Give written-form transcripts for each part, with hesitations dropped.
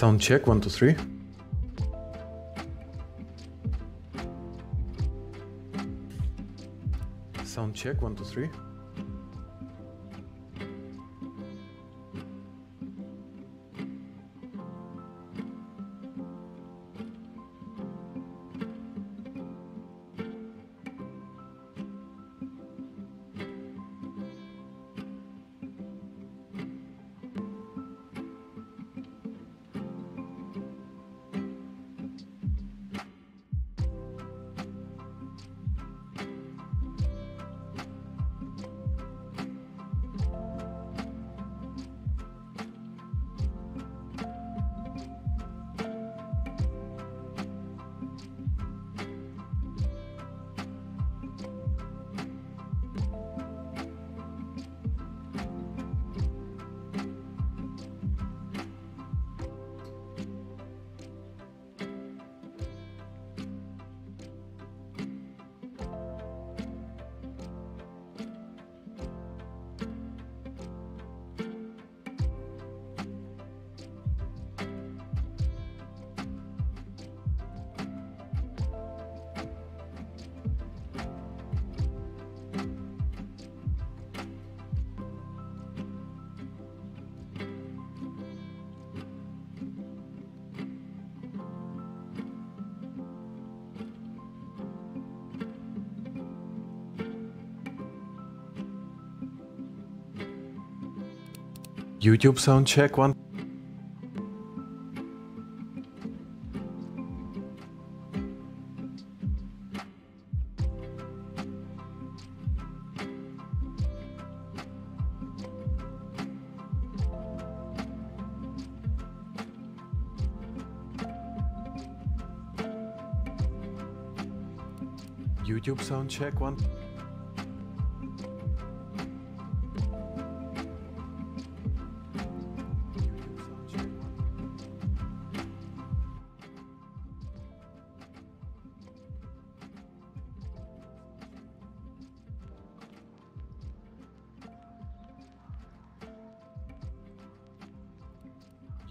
Sound check, 1, 2, 3. Sound check, 1, 2, 3. YouTube sound check, 1. YouTube sound check, 1.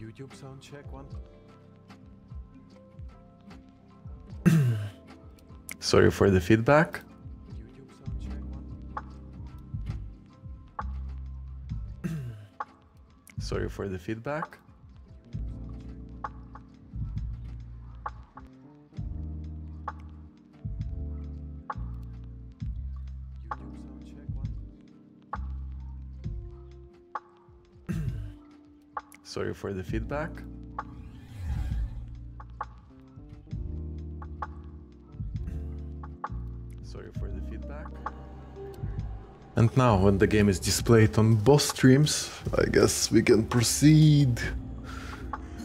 YouTube sound check, 1. Sorry for the feedback. YouTube sound check, 1. Sorry for the feedback. Sorry for the feedback. Sorry for the feedback. And now, when the game is displayed on both streams, I guess we can proceed.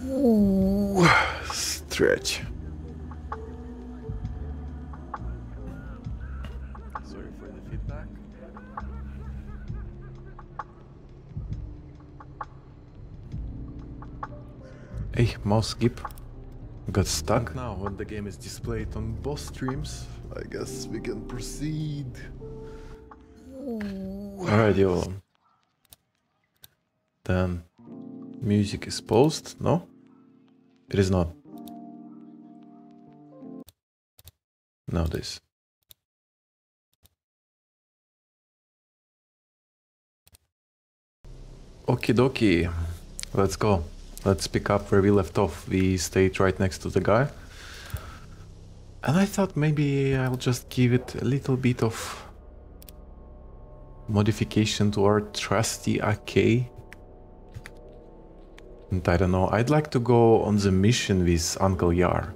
Ooh, stretch. Sorry for the feedback. Hey, mouse skip. Got stuck. And now, when the game is displayed on both streams, I guess we can proceed. Alright, yo. Then, music is paused, no? It is not. Now this. Okie dokie. Let's go. Let's pick up where we left off. We stayed right next to the guy. And I thought maybe I'll just give it a little bit of modification to our trusty AK. And I don't know, I'd like to go on the mission with Uncle Yar.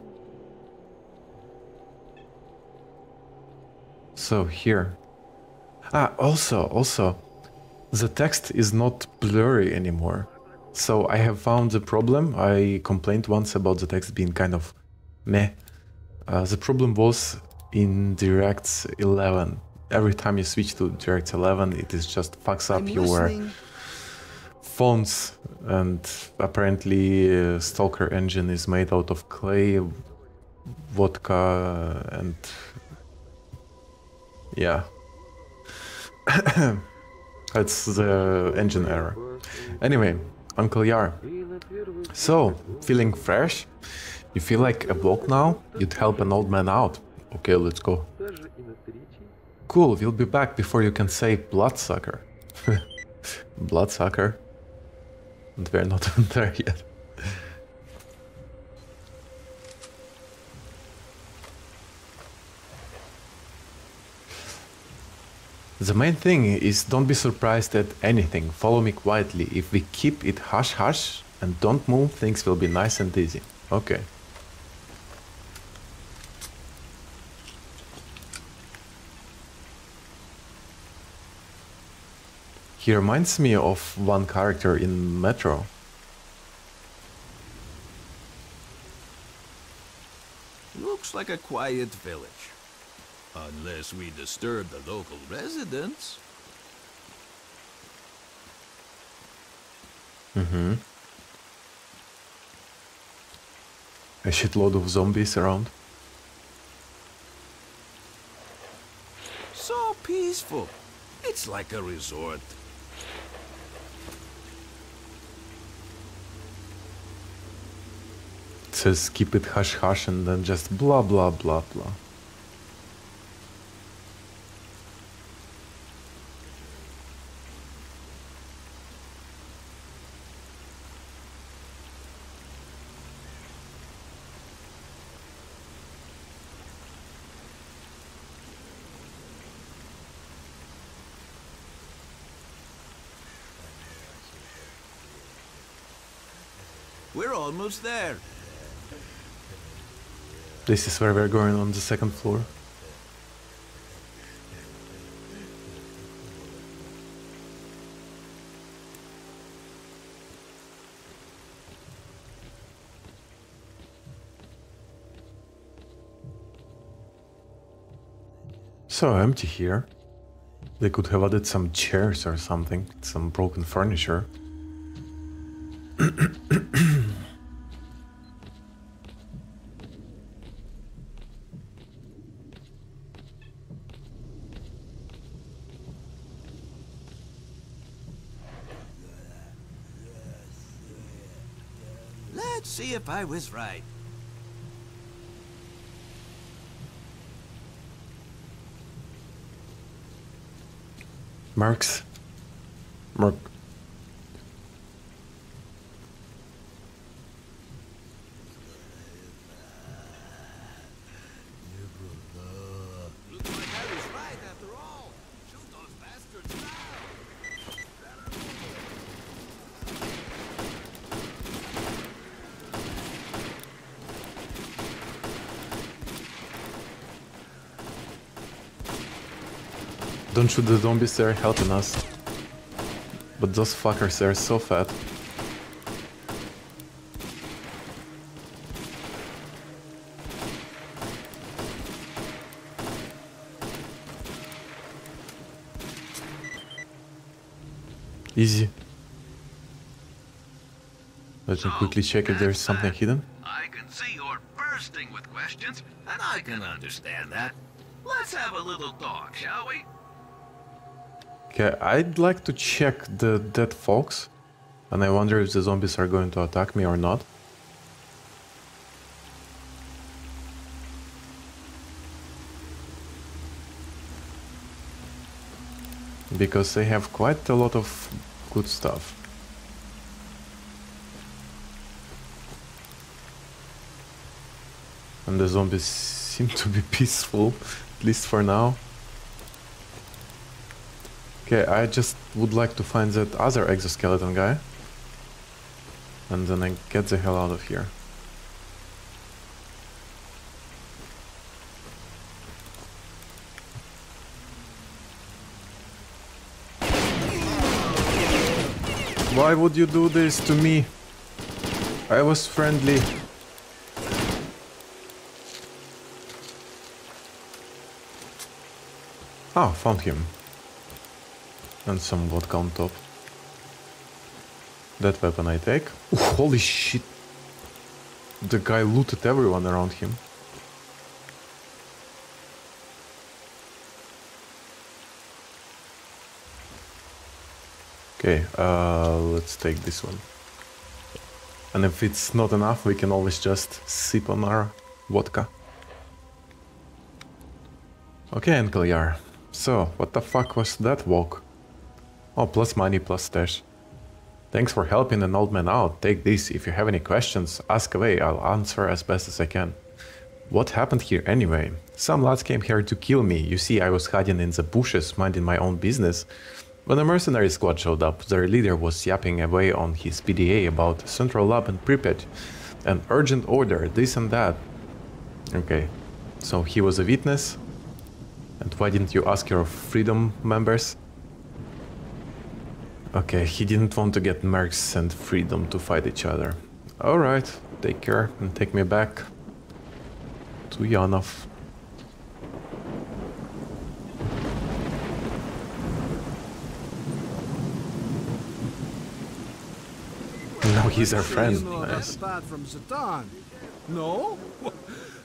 So here. Ah, also, the text is not blurry anymore. So I have found the problem. I complained once about the text being kind of meh. The problem was in DirectX 11. Every time you switch to DirectX 11, it is just fucks up your fonts. And apparently Stalker engine is made out of clay, vodka, and yeah. That's the engine error. Anyway. Uncle Yar, So, feeling fresh? You feel like a bloke now? You'd help an old man out. Okay, let's go. Cool, we'll be back before you can say bloodsucker. Bloodsucker. And we're not there yet. The main thing is, don't be surprised at anything, follow me quietly. If we keep it hush-hush and don't move, things will be nice and easy. Okay. He reminds me of one character in Metro. Looks like a quiet village. Unless we disturb the local residents. Mm-hmm. A shitload of zombies around. So peaceful. It's like a resort. It says keep it hush hush and then just blah blah blah blah. We're almost there. This is where we're going, on the second floor. So empty here. They could have added some chairs or something, some broken furniture. Let's see if I was right. Merc. Don't shoot the zombies, they're helping us. But those fuckers, they're so fat. Easy. Let me quickly check if there's something hidden. I can see you're bursting with questions, and I can understand that. Let's have a little talk, shall we? Okay, I'd like to check the dead folks, and I wonder if the zombies are going to attack me or not. Because they have quite a lot of good stuff. And the zombies seem to be peaceful, at least for now. Okay, I just would like to find that other exoskeleton guy. And then I get the hell out of here. Why would you do this to me? I was friendly. Ah, found him. And some vodka on top. That weapon I take. Ooh, holy shit. The guy looted everyone around him. Okay, let's take this one. And if it's not enough, we can always just sip on our vodka. Okay, Uncle Yar. So, what the fuck was that walk? Oh, plus money, plus stash. Thanks for helping an old man out. Take this. If you have any questions, ask away. I'll answer as best as I can. What happened here anyway? Some lads came here to kill me. You see, I was hiding in the bushes, minding my own business. When a mercenary squad showed up, their leader was yapping away on his PDA about Central Lab and Pripyat. An urgent order, this and that. Okay, so he was a witness. And why didn't you ask your freedom members? Okay, he didn't want to get mercs and freedom to fight each other. Alright, take care and take me back to Yanov. Now he's our friend. He's not nice. Apart from Zatan. No?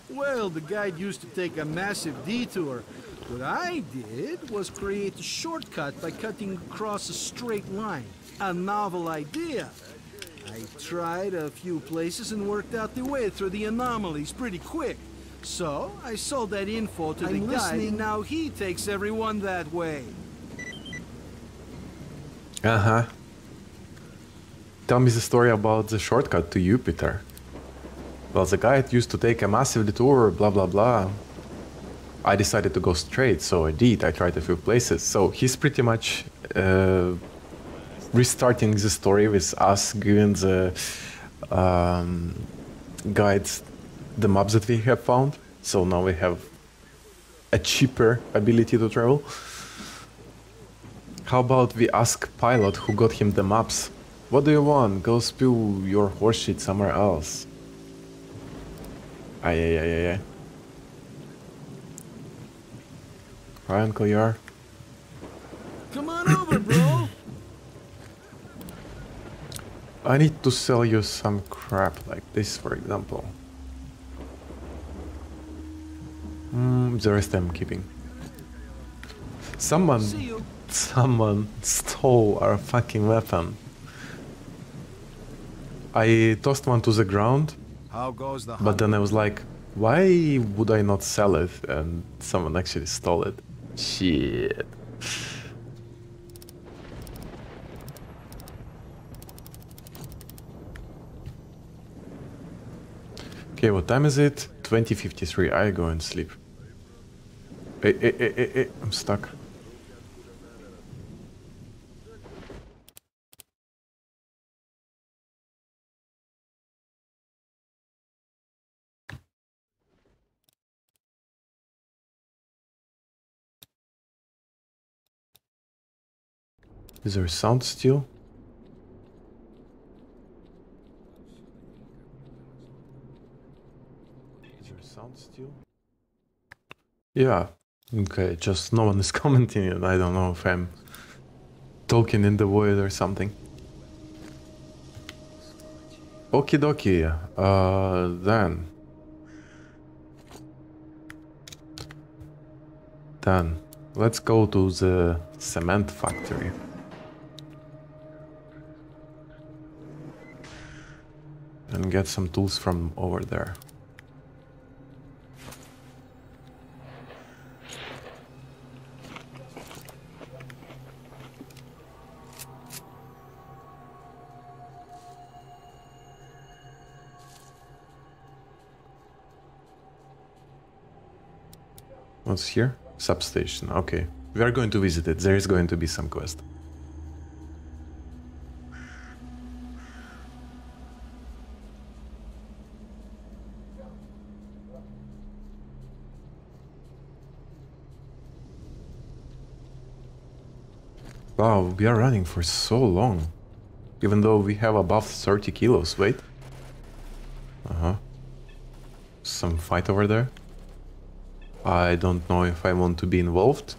Well, the guide used to take a massive detour. What I did was create a shortcut by cutting across a straight line. A novel idea. I tried a few places and worked out the way through the anomalies pretty quick. So, I sold that info to the guy, and now he takes everyone that way. Uh-huh. Tell me the story about the shortcut to Jupiter. Well, the guide used to take a massive detour, blah blah blah. I decided to go straight, so I did. I tried a few places. So he's pretty much restarting the story with us giving the guides the maps that we have found. So now we have a cheaper ability to travel. How about we ask Pilot who got him the maps? What do you want? Go spill your horseshit somewhere else. Aye. Hi, Uncle Yar. Come on over, bro. I need to sell you some crap like this, for example. The rest I'm keeping. Someone stole our fucking weapon. I tossed one to the ground, but then I was like, why would I not sell it? And someone actually stole it. Shit. Okay, what time is it? 20:53. I go and sleep. Hey, I'm stuck. Is there sound still? Yeah, okay, just no one is commenting and I don't know if I'm talking in the void or something. Okie dokie, then. Then, let's go to the cement factory. And get some tools from over there. What's here? Substation, okay. We are going to visit it, there is going to be some quest. Wow, we are running for so long, even though we have above 30 kilos, wait. Uh-huh. Some fight over there. I don't know if I want to be involved.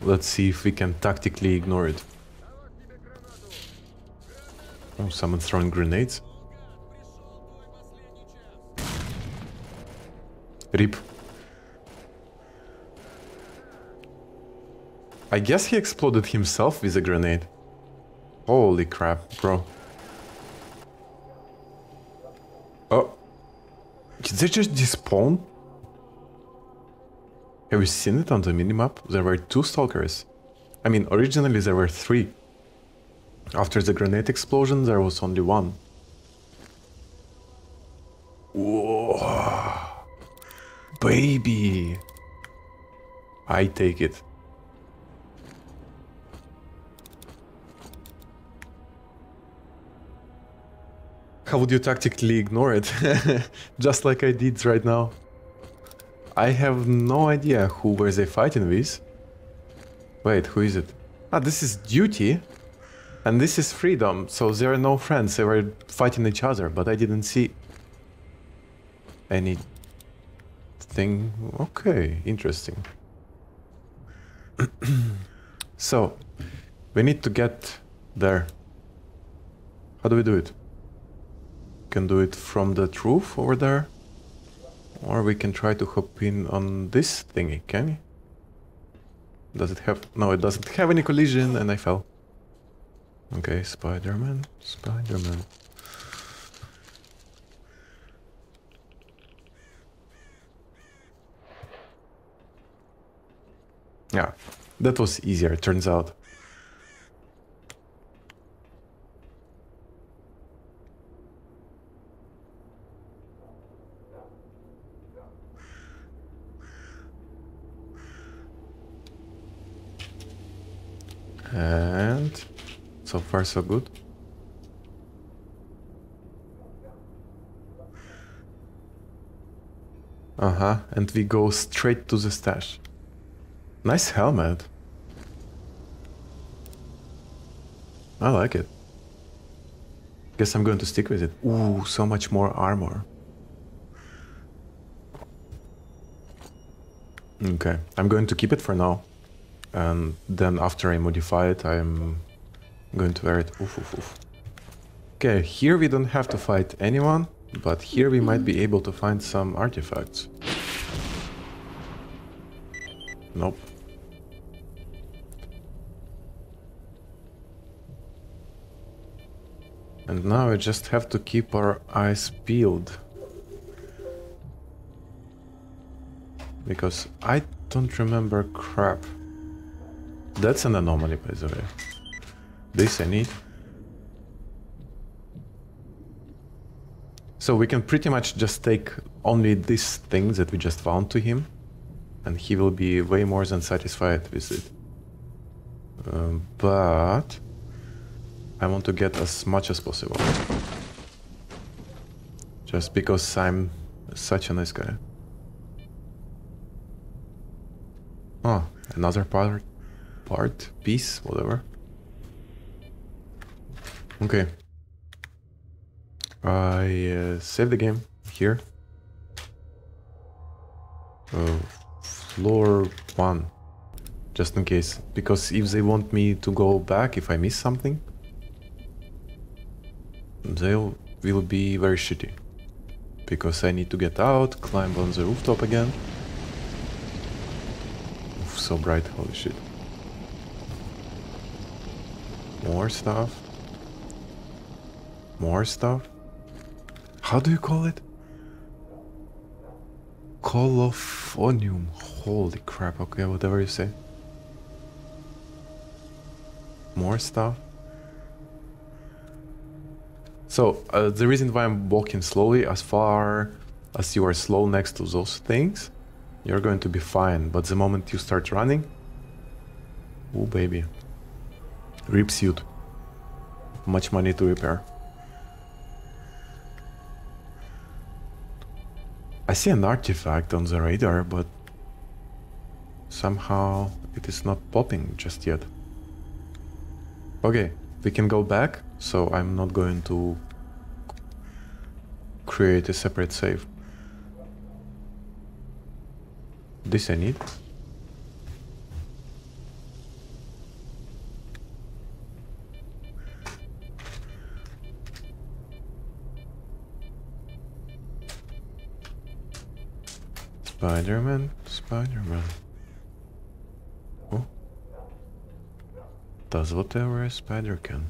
Let's see if we can tactically ignore it. Oh, someone's throwing grenades. RIP. I guess he exploded himself with a grenade. Holy crap, bro. Oh. Did they just despawn? Have you seen it on the minimap? There were two stalkers. I mean, originally there were three. After the grenade explosion, there was only one. Whoa. Baby! I take it. How would you tactically ignore it? Just like I did right now. I have no idea who were they fighting with. Wait, who is it? Ah, this is duty. And this is freedom, so they are no friends. They were fighting each other, but I didn't see anything. Okay, interesting. So, we need to get there. How do we do it? Can do it from that roof over there, or we can try to hop in on this thingy. Can you? Does it have? No, it doesn't have any collision, and I fell. Okay, Spider-Man, Spider-Man. Yeah, that was easier. Turns out. And so far so good. Uh-huh, and we go straight to the stash. Nice helmet. I like it. Guess I'm going to stick with it. Ooh, so much more armor. Okay, I'm going to keep it for now. And then after I modify it, I'm going to wear it. Oof, oof, oof. Okay, here we don't have to fight anyone, but here we might be able to find some artifacts. Nope. And now we just have to keep our eyes peeled. Because I don't remember crap. That's an anomaly, by the way. This I need. So we can pretty much just take only these things that we just found to him, and he will be way more than satisfied with it. But I want to get as much as possible. Just because I'm such a nice guy. Oh, another part, piece, whatever. Okay. I save the game here. Floor 1. Just in case. Because if they want me to go back, if I miss something, they will be very shitty. Because I need to get out, climb on the rooftop again. Oof, so bright, holy shit. More stuff. More stuff. How do you call it? Colophonium. Holy crap. Okay, whatever you say. More stuff. So, the reason why I'm walking slowly, as far as you are slow next to those things, you're going to be fine. But the moment you start running... Oh, baby. Rip suit. Much money to repair. I see an artifact on the radar, but somehow it is not popping just yet. Okay, we can go back, so I'm not going to create a separate save. This I need. Spider-Man, Spider-Man. Oh. Does whatever a spider can.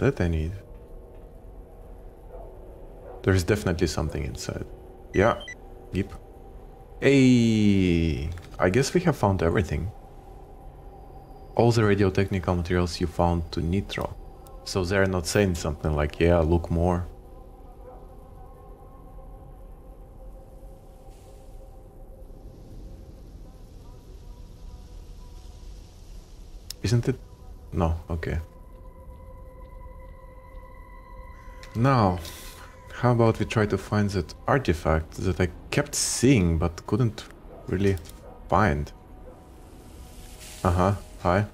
That I need. There's definitely something inside. Yeah. Yep. Hey, I guess we have found everything. All the radiotechnical materials you found to Nitro. So they're not saying something like, yeah, look more. Isn't it? No, okay. Now, how about we try to find that artifact that I kept seeing but couldn't really find? Uh-huh, hi.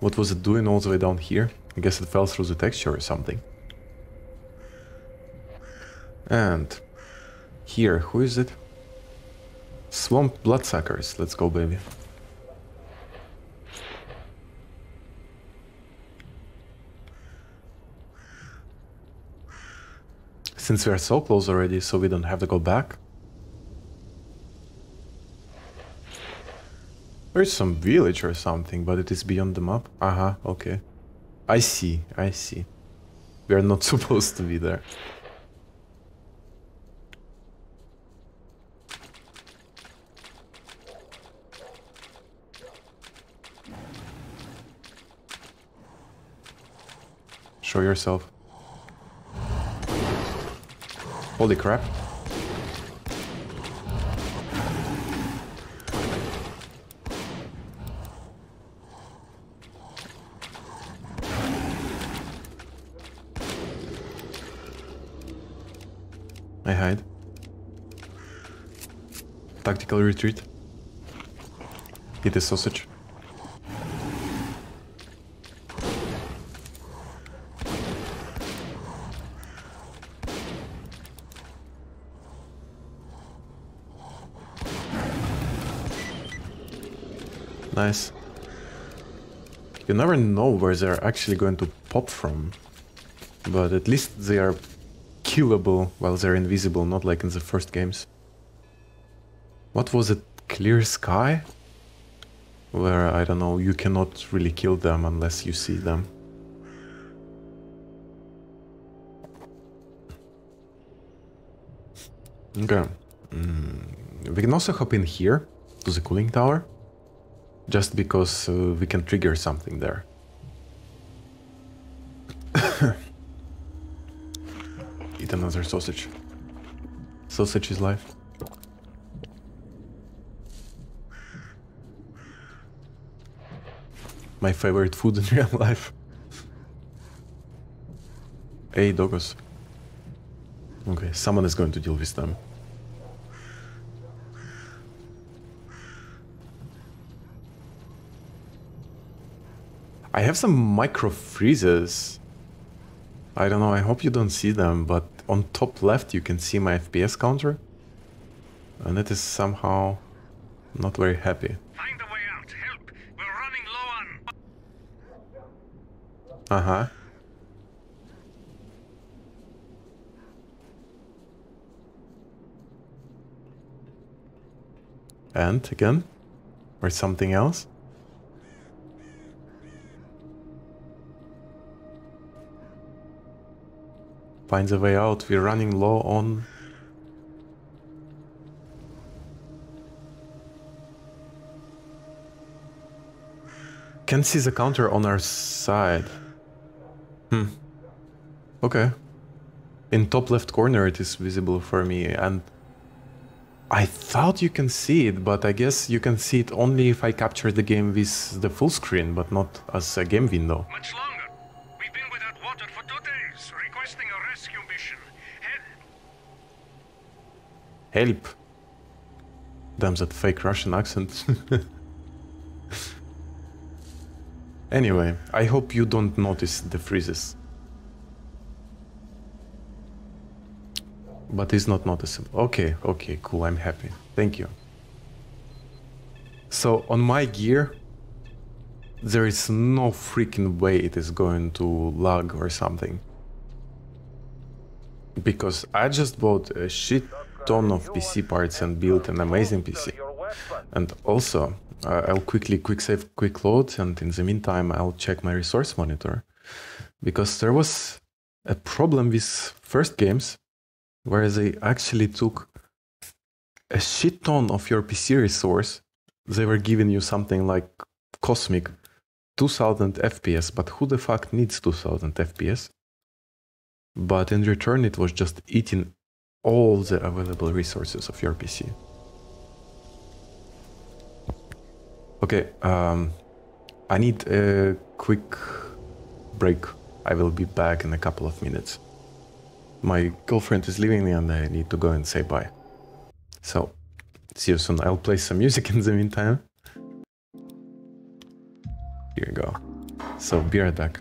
What was it doing all the way down here? I guess it fell through the texture or something. And here, who is it? Swamp Bloodsuckers, let's go, baby. Since we are so close already, so we don't have to go back. There's some village or something, but it is beyond the map. Aha, okay. I see, I see. We are not supposed to be there. Show yourself. Holy crap. I hide. Tactical retreat. Eat a sausage. Nice. You never know where they're actually going to pop from, but at least they are killable while they're invisible, not like in the first games. What was it? Clear Sky? Where, I don't know, you cannot really kill them unless you see them. Okay. We can also hop in here, to the cooling tower. Just because we can trigger something there. Eat another sausage. Sausage is life. My favorite food in real life. Hey, doggos. Okay, someone is going to deal with them. I have some micro freezes. I don't know, I hope you don't see them, but on top left you can see my FPS counter. And it is somehow not very happy. Find a way out, help! We're running low on... Uh-huh. And again? Or something else? Find a way out, we're running low on... Can't see the counter on our side. Hmm. Okay. In top left corner it is visible for me, and... I thought you can see it, but I guess you can see it only if I capture the game with the full screen, but not as a game window. Much longer. Help! Damn that fake Russian accent. Anyway, I hope you don't notice the freezes. But it's not noticeable. Okay, okay, cool, I'm happy. Thank you. So, on my gear, there is no freaking way it is going to lag or something. Because I just bought a shit ton of PC parts and built an amazing PC. And also, I'll quick save, quick load, and in the meantime I'll check my resource monitor. because there was a problem with first games where they actually took a shit ton of your PC resource. They were giving you something like cosmic 2000 FPS, but who the fuck needs 2000 FPS? But in return, it was just eating all the available resources of your PC. Okay, I need a quick break. I will be back in a couple of minutes. My girlfriend is leaving me and I need to go and say bye. So, see you soon. I'll play some music in the meantime. Here you go. So, be right back.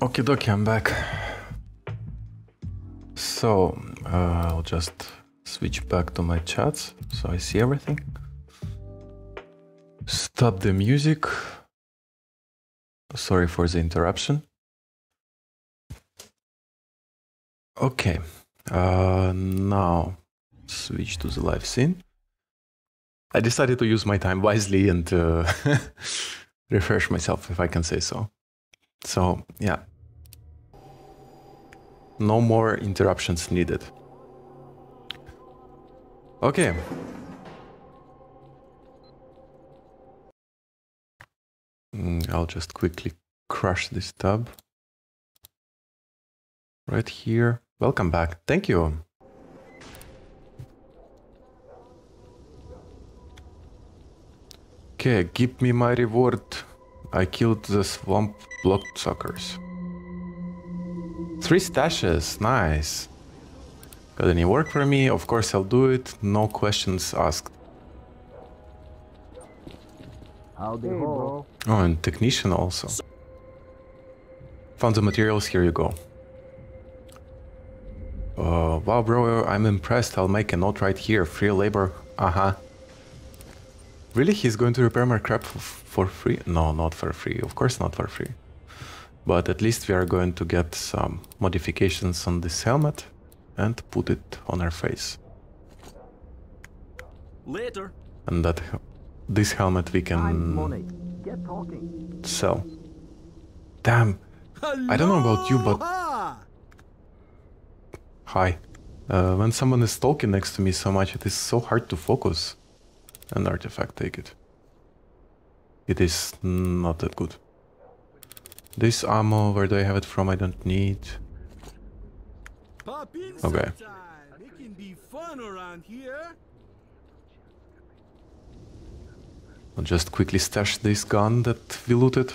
Okie dokie, I'm back. So I'll just switch back to my chats so I see everything. Stop the music. Sorry for the interruption. Okay, now switch to the live scene. I decided to use my time wisely and refresh myself, if I can say so. So yeah, no more interruptions needed. Okay. I'll just quickly crush this tab right here. Welcome back. Thank you. Okay, give me my reward. I killed the swamp bloodsuckers. 3 stashes, nice. Got any work for me? Of course I'll do it, no questions asked. Howdy, bro. Oh, and technician also. Found the materials, here you go. Wow, bro, I'm impressed. I'll make a note right here. Free labor, uh-huh. Really? He's going to repair my crap for free? No, not for free. Of course not for free. But at least we are going to get some modifications on this helmet and put it on our face. Later. And that this helmet we can sell. Damn. Hello. I don't know about you, but... Hi. When someone is talking next to me so much, it is so hard to focus. An artifact, take it. It is not that good. This ammo, where do I have it from? I don't need. Okay. It can be fun around here. I'll just quickly stash this gun that we looted.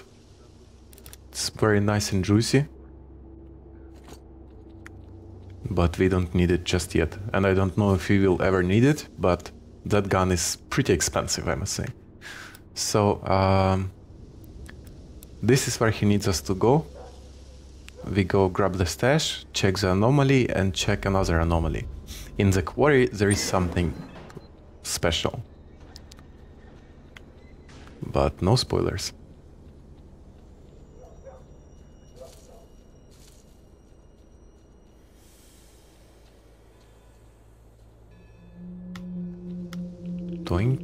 It's very nice and juicy. But we don't need it just yet. And I don't know if we will ever need it, but... that gun is pretty expensive, I must say. So, this is where he needs us to go. We go grab the stash, check the anomaly, and check another anomaly. In the quarry, there is something special. But no spoilers.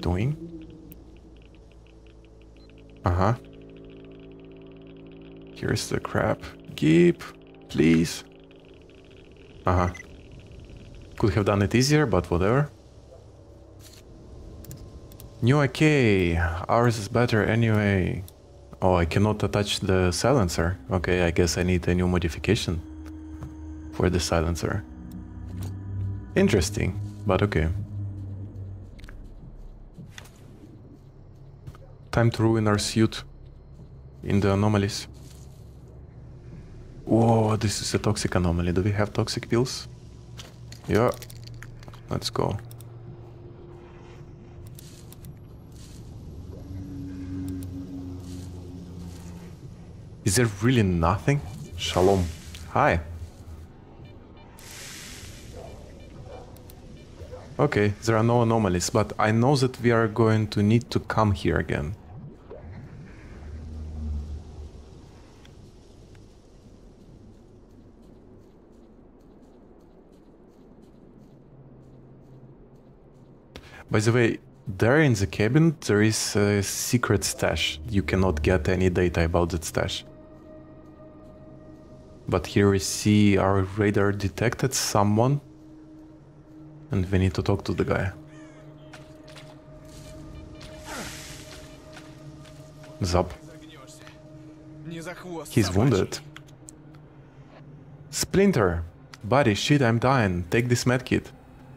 Doing. Uh-huh. Here's the crap. Keep, please. Uh-huh. Could have done it easier, but whatever. New AK. Ours is better anyway. Oh, I cannot attach the silencer. Okay, I guess I need a new modification for the silencer. Interesting, but okay. Time to ruin our suit in the anomalies. Whoa, this is a toxic anomaly. Do we have toxic pills? Yeah. Let's go. Is there really nothing? Shalom. Hi. Okay, there are no anomalies, but I know that we are going to need to come here again. By the way, there in the cabin, there is a secret stash. You cannot get any data about that stash. But here we see our radar detected someone. And we need to talk to the guy. Zap. He's wounded. Splinter! Buddy, shit, I'm dying. Take this medkit.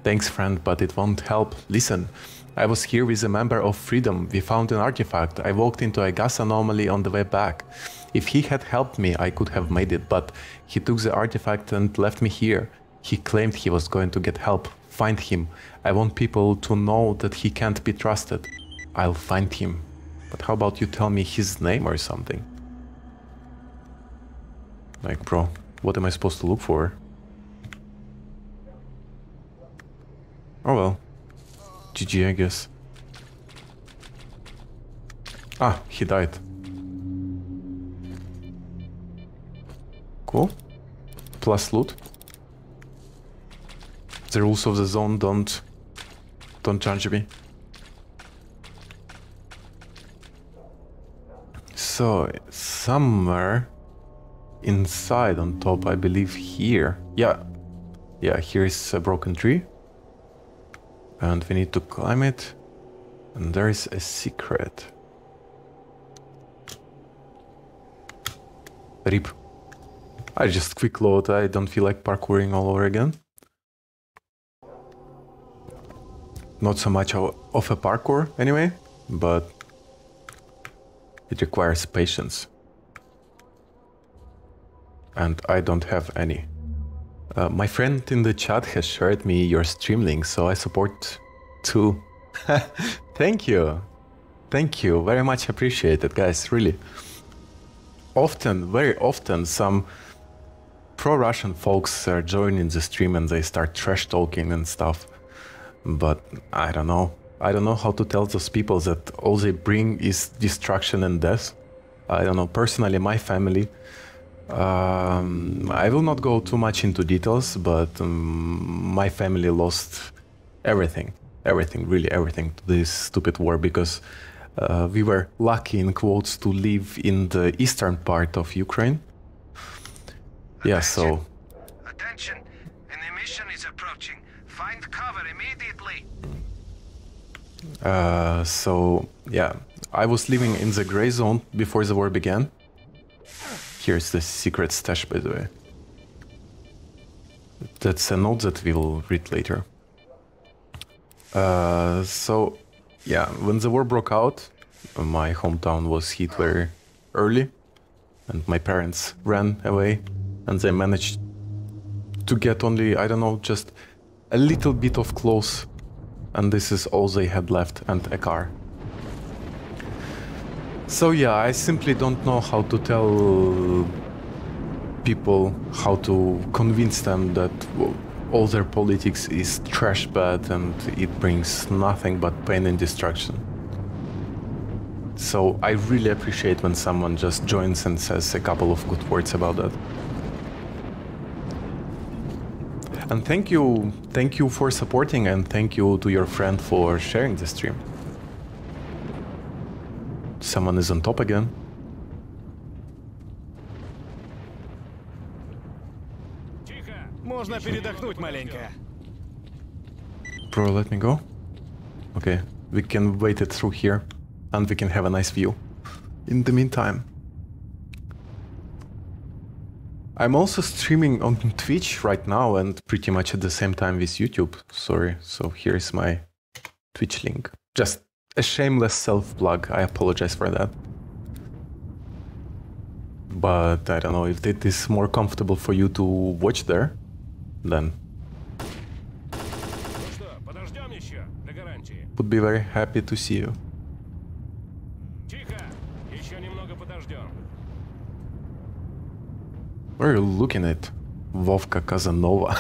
Thanks, friend, but it won't help. Listen, I was here with a member of Freedom. We found an artifact. I walked into a gas anomaly on the way back. If he had helped me, I could have made it, but he took the artifact and left me here. He claimed he was going to get help. Find him. I want people to know that he can't be trusted. I'll find him. But how about you tell me his name or something? Like, bro, what am I supposed to look for? Oh well. GG, I guess. Ah, he died. Cool. Plus loot. The rules of the zone don't change me. So, somewhere inside on top, I believe here. Yeah, here is a broken tree. And we need to climb it. And there is a secret. RIP. I just quick load, I don't feel like parkouring all over again. Not so much of a parkour anyway, but it requires patience. And I don't have any. My friend in the chat has shared me your stream link, so I support too. Thank you. Thank you, very much appreciated, guys, really. Often, very often, some pro-Russian folks are joining the stream and they start trash talking and stuff. But I don't know. I don't know how to tell those people that all they bring is destruction and death. I don't know. Personally, my family, I will not go too much into details, but my family lost everything. Everything, really everything to this stupid war, because we were lucky, in quotes, to live in the eastern part of Ukraine. Yeah, so... Attention! An emission is approaching. Find cover immediately! So, yeah. I was living in the gray zone before the war began. Here's the secret stash, by the way. That's a note that we'll read later. So... yeah, when the war broke out, my hometown was hit very early, and my parents ran away, and they managed to get only, I don't know, just a little bit of clothes, and this is all they had left, and a car. So yeah, I simply don't know how to tell people, how to convince them that... all their politics is trash bad and it brings nothing but pain and destruction. So I really appreciate when someone just joins and says a couple of good words about that. And thank you for supporting, and thank you to your friend for sharing the stream. Someone is on top again. Bro, let me go. Okay, we can wait it through here, and we can have a nice view. In the meantime, I'm also streaming on Twitch right now, and pretty much at the same time with YouTube. Sorry, so here is my Twitch link. Just a shameless self-plug, I apologize for that. But I don't know if it is more comfortable for you to watch there. Then would be very happy to see you. Where are you looking at? Vovka Kazanova.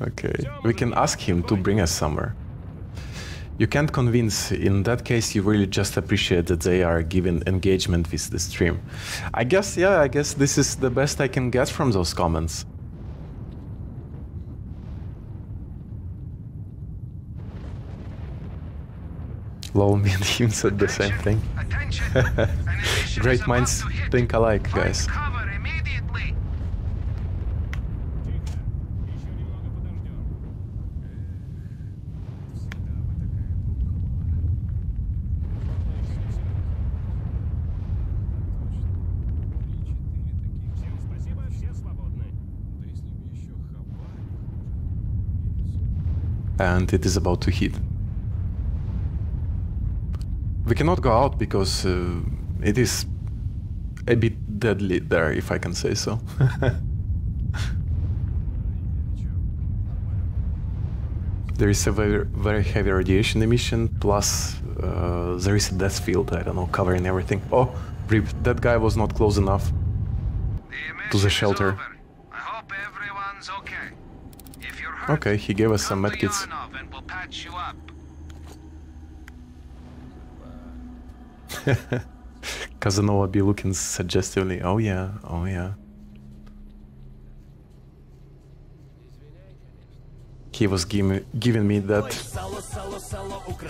Okay, we can ask him to bring us somewhere. You can't convince, in that case you really just appreciate that they are giving engagement with the stream. I guess, yeah, I guess this is the best I can get from those comments. Lol, me and him said the same thing. Great minds think alike, guys. And it is about to hit. We cannot go out because it is a bit deadly there, if I can say so. There is a very heavy radiation emission, plus there is a death field, I don't know, covering everything. Oh, ripped. That guy was not close enough to the shelter. I hope everyone's okay. If you're hurt, okay, he gave us some medkits. We'll patch you up. Casanova be looking suggestively. Oh yeah, oh yeah. He was giving me that.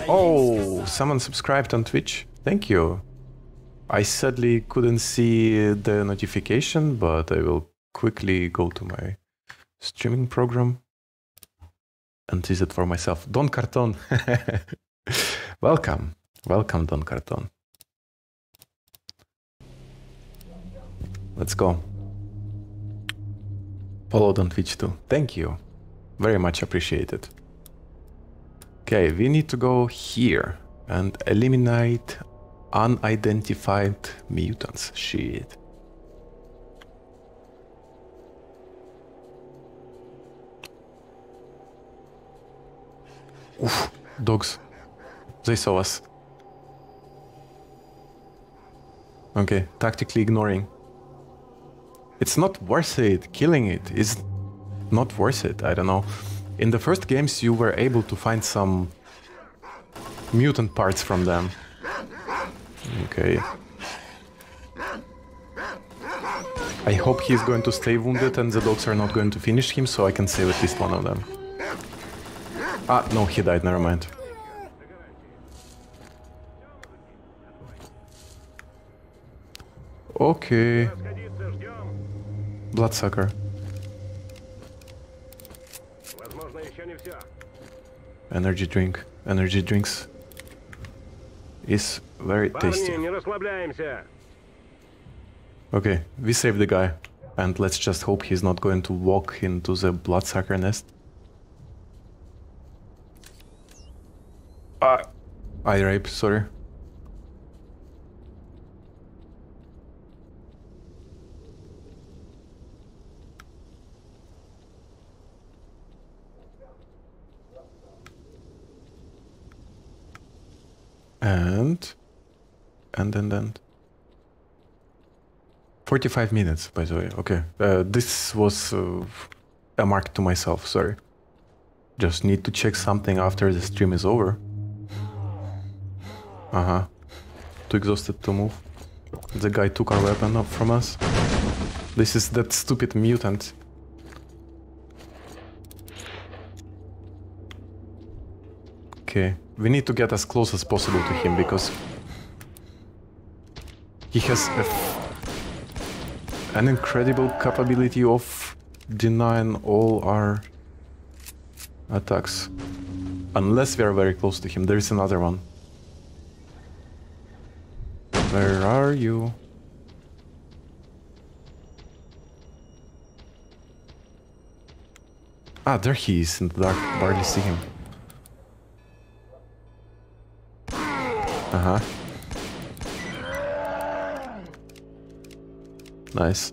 Oh, someone subscribed on Twitch. Thank you. I sadly couldn't see the notification, but I will quickly go to my streaming program and use it for myself. Don Carton. Welcome. Welcome, Don Carton. Let's go. Followed on Twitch too. Thank you. Very much appreciated. Okay, we need to go here and eliminate unidentified mutants. Shit. Oof, dogs. They saw us. Okay, tactically ignoring. It's not worth it, killing it. It's not worth it, I don't know. In the first games you were able to find some mutant parts from them. Okay. I hope he's going to stay wounded and the dogs are not going to finish him, so I can save at least one of them. Ah, no, he died, never mind. Okay. Bloodsucker. Energy drink. Energy drinks is very tasty. Okay, we saved the guy. And let's just hope he's not going to walk into the bloodsucker nest. Ah, I rape, sorry. And 45 minutes, by the way. Okay, this was a mark to myself, sorry. Just need to check something after the stream is over. Uh-huh. Too exhausted to move. The guy took our weapon up from us. This is that stupid mutant. Okay. We need to get as close as possible to him, because he has an incredible capability of denying all our attacks. Unless we are very close to him. There is another one. Where are you? Ah, there he is in the dark. Barely see him. Uh-huh. Nice.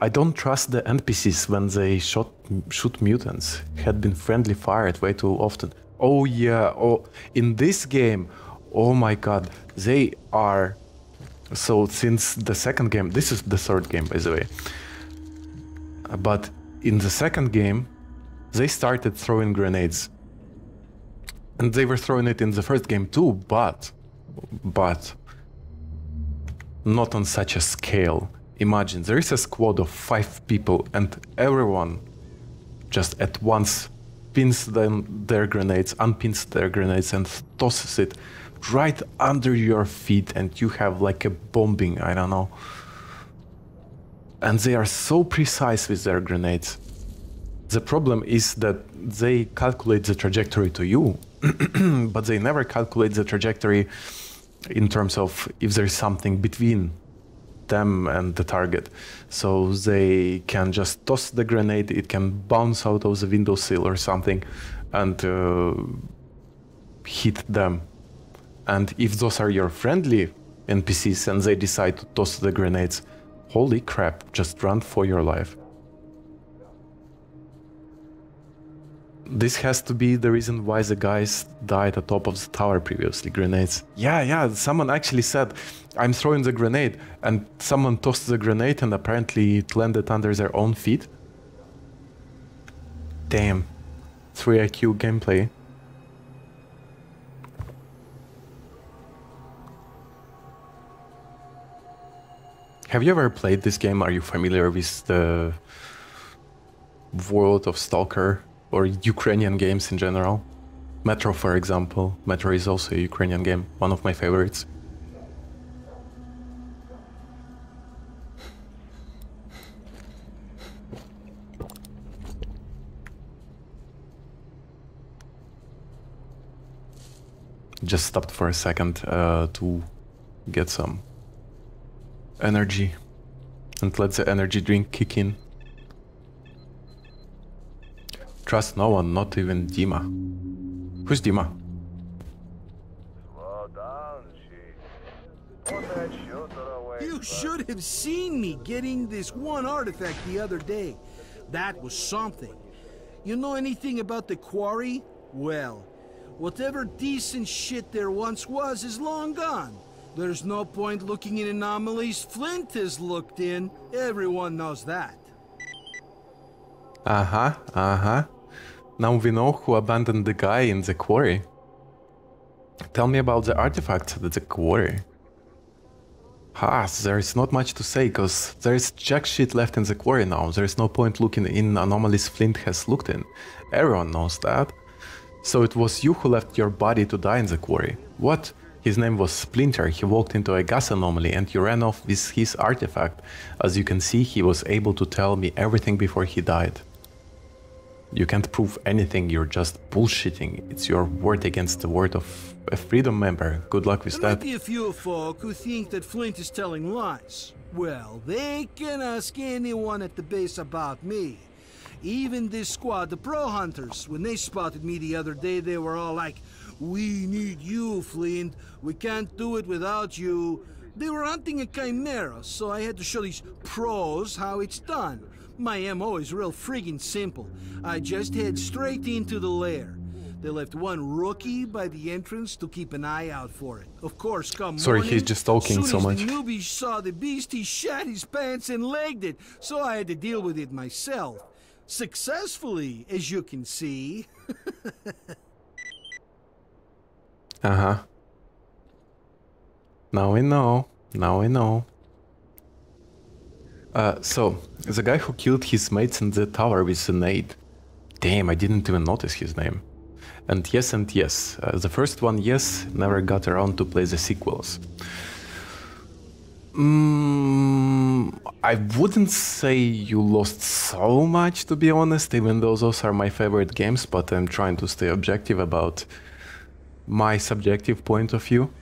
I don't trust the NPCs when they shoot mutants. Had been friendly fired way too often. Oh yeah, oh, in this game, oh my god, they are... So since the second game, this is the third game by the way, but in the second game, they started throwing grenades. And they were throwing it in the first game too, but not on such a scale. Imagine, there is a squad of 5 people and everyone just at once pins their grenades, unpins their grenades and tosses it right under your feet and you have like a bombing, I don't know. And they are so precise with their grenades. The problem is that they calculate the trajectory to you, but they never calculate the trajectory in terms of if there's something between them and the target. So they can just toss the grenade, it can bounce out of the windowsill or something and hit them. And if those are your friendly NPCs and they decide to toss the grenades, holy crap, just run for your life. This has to be the reason why the guys died at top of the tower previously, grenades. Yeah, someone actually said, I'm throwing the grenade, and someone tossed the grenade and apparently it landed under their own feet. Damn, 3IQ gameplay. Have you ever played this game? Are you familiar with the world of Stalker? Or Ukrainian games in general. Metro, for example. Metro is also a Ukrainian game, one of my favorites. Just stopped for a second to get some energy and let the energy drink kick in. Trust no one, not even Dima. Who's Dima? You should have seen me getting this one artifact the other day. That was something. You know anything about the quarry? Well, whatever decent shit there once was is long gone. There's no point looking in anomalies Flint has looked in. Everyone knows that. Now we know who abandoned the guy in the quarry. Tell me about the artifacts at the quarry. There is not much to say, because there is jack shit left in the quarry now. There is no point looking in anomalies Flint has looked in. Everyone knows that. So it was you who left your body to die in the quarry. What? His name was Splinter. He walked into a gas anomaly and you ran off with his artifact. As you can see, he was able to tell me everything before he died. You can't prove anything, you're just bullshitting. It's your word against the word of a Freedom member. Good luck with that. There might be a few folk who think that Flint is telling lies. Well, they can ask anyone at the base about me. Even this squad, the Pro Hunters, when they spotted me the other day, they were all like, "We need you, Flint. We can't do it without you." They were hunting a chimera, so I had to show these pros how it's done. My MO is real friggin' simple. I just head straight into the lair. They left one rookie by the entrance to keep an eye out for it. Of course, come morning, he's just talking so much. As the newbie saw the beast, he shat his pants and legged it, so I had to deal with it myself. Successfully, as you can see. Now we know. So, the guy who killed his mates in the tower with the nade. Damn, I didn't even notice his name. And yes, the first one, yes, never got around to play the sequels. I wouldn't say you lost so much, to be honest, even though those are my favorite games, but I'm trying to stay objective about my subjective point of view.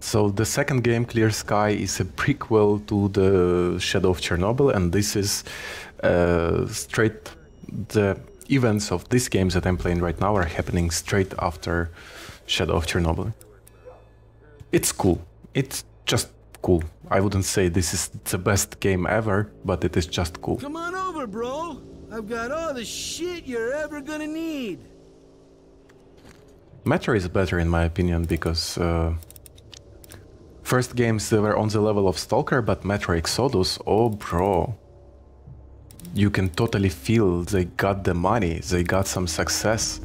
So the second game, Clear Sky, is a prequel to the Shadow of Chernobyl, and this is straight... The events of this game that I'm playing right now are happening straight after Shadow of Chernobyl. It's cool. It's just cool. I wouldn't say this is the best game ever, but it is just cool. Come on over, bro. I've got all the shit you're ever gonna need. Metro is better in my opinion because first games were on the level of Stalker, but Metro Exodus, oh bro. You can totally feel they got the money, they got some success.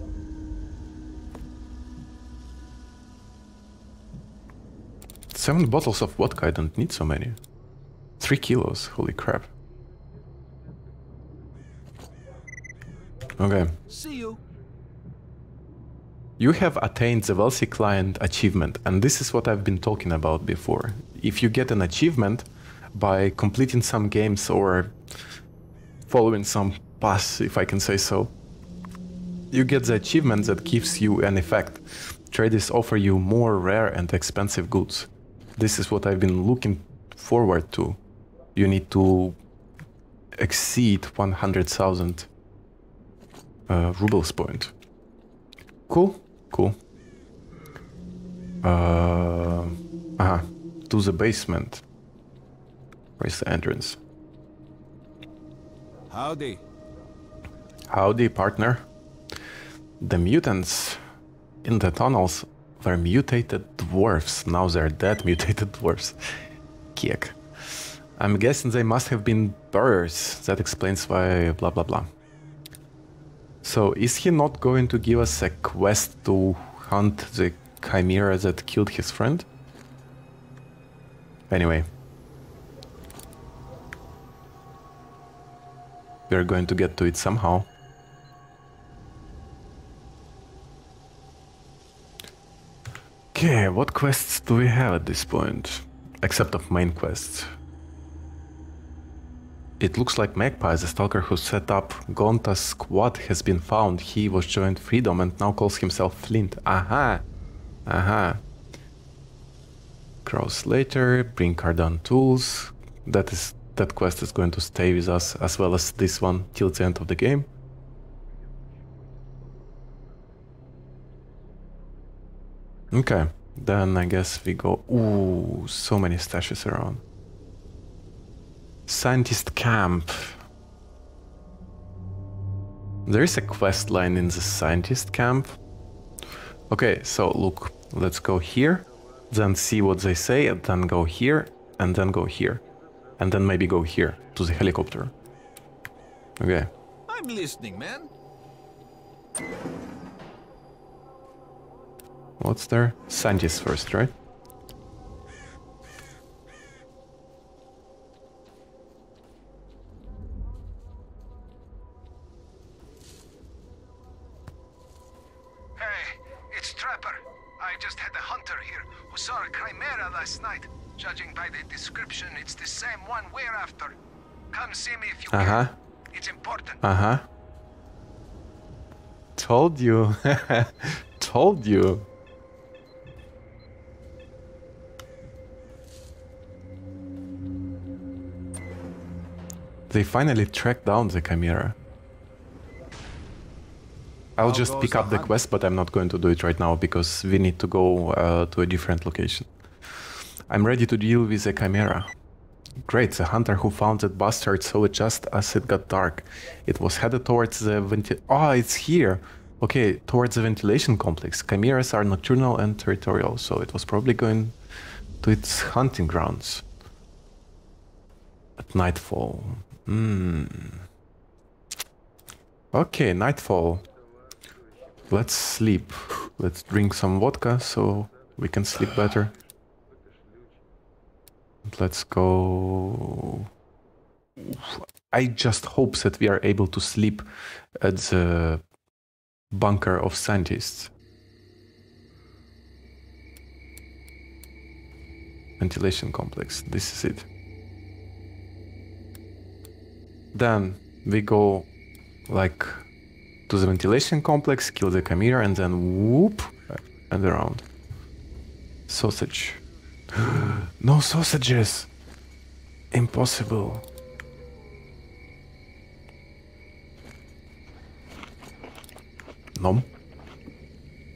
Seven bottles of vodka, I don't need so many. 3 kilos, holy crap. Okay. See you. You have attained the Wealthy Client achievement, and this is what I've been talking about before. If you get an achievement by completing some games or following some paths, if I can say so, you get the achievement that gives you an effect. Traders offer you more rare and expensive goods. This is what I've been looking forward to. You need to exceed 100,000 rubles point. Cool. Cool. To the basement. Where's the entrance? Howdy. Howdy, partner. The mutants in the tunnels were mutated dwarves. Now they're dead mutated dwarves. Kick. I'm guessing they must have been birds. That explains why blah blah blah. So is he not going to give us a quest to hunt the chimera that killed his friend? Anyway. We're going to get to it somehow. Okay, what quests do we have at this point? Except of main quests. It looks like Magpie, the stalker who set up Gonta's squad, has been found. He was joined Freedom and now calls himself Flint. Aha! Aha. Crow Slater, bring Cardan tools. That quest is going to stay with us, as well as this one, till the end of the game. Okay, then I guess we go... Ooh, so many stashes around. Scientist camp. There is a quest line in the scientist camp. Okay, so look, let's go here, then see what they say, and then go here, and then go here. And then maybe go here, to the helicopter. Okay. I'm listening, man. What's there? Scientists first, right? Hey, it's Trapper. I just had a hunter here who saw a chimera last night. Judging by the description, it's the same one we're after. Come see me if you can. It's important. Told you. Told you. They finally tracked down the chimera. I'll just pick up the quest, but I'm not going to do it right now because we need to go to a different location. I'm ready to deal with the chimera. Great, the hunter who found that bastard saw it just as it got dark. It was headed towards the Oh, it's here! Okay, towards the ventilation complex. Chimeras are nocturnal and territorial, so it was probably going to its hunting grounds. At nightfall. Okay, nightfall. Let's sleep. Let's drink some vodka so we can sleep better. Let's go... I just hope that we are able to sleep at the bunker of scientists. Ventilation complex, this is it. Then we go like to the ventilation complex, kill the chimera and then whoop and around. Sausage. No sausages! Impossible. Nom.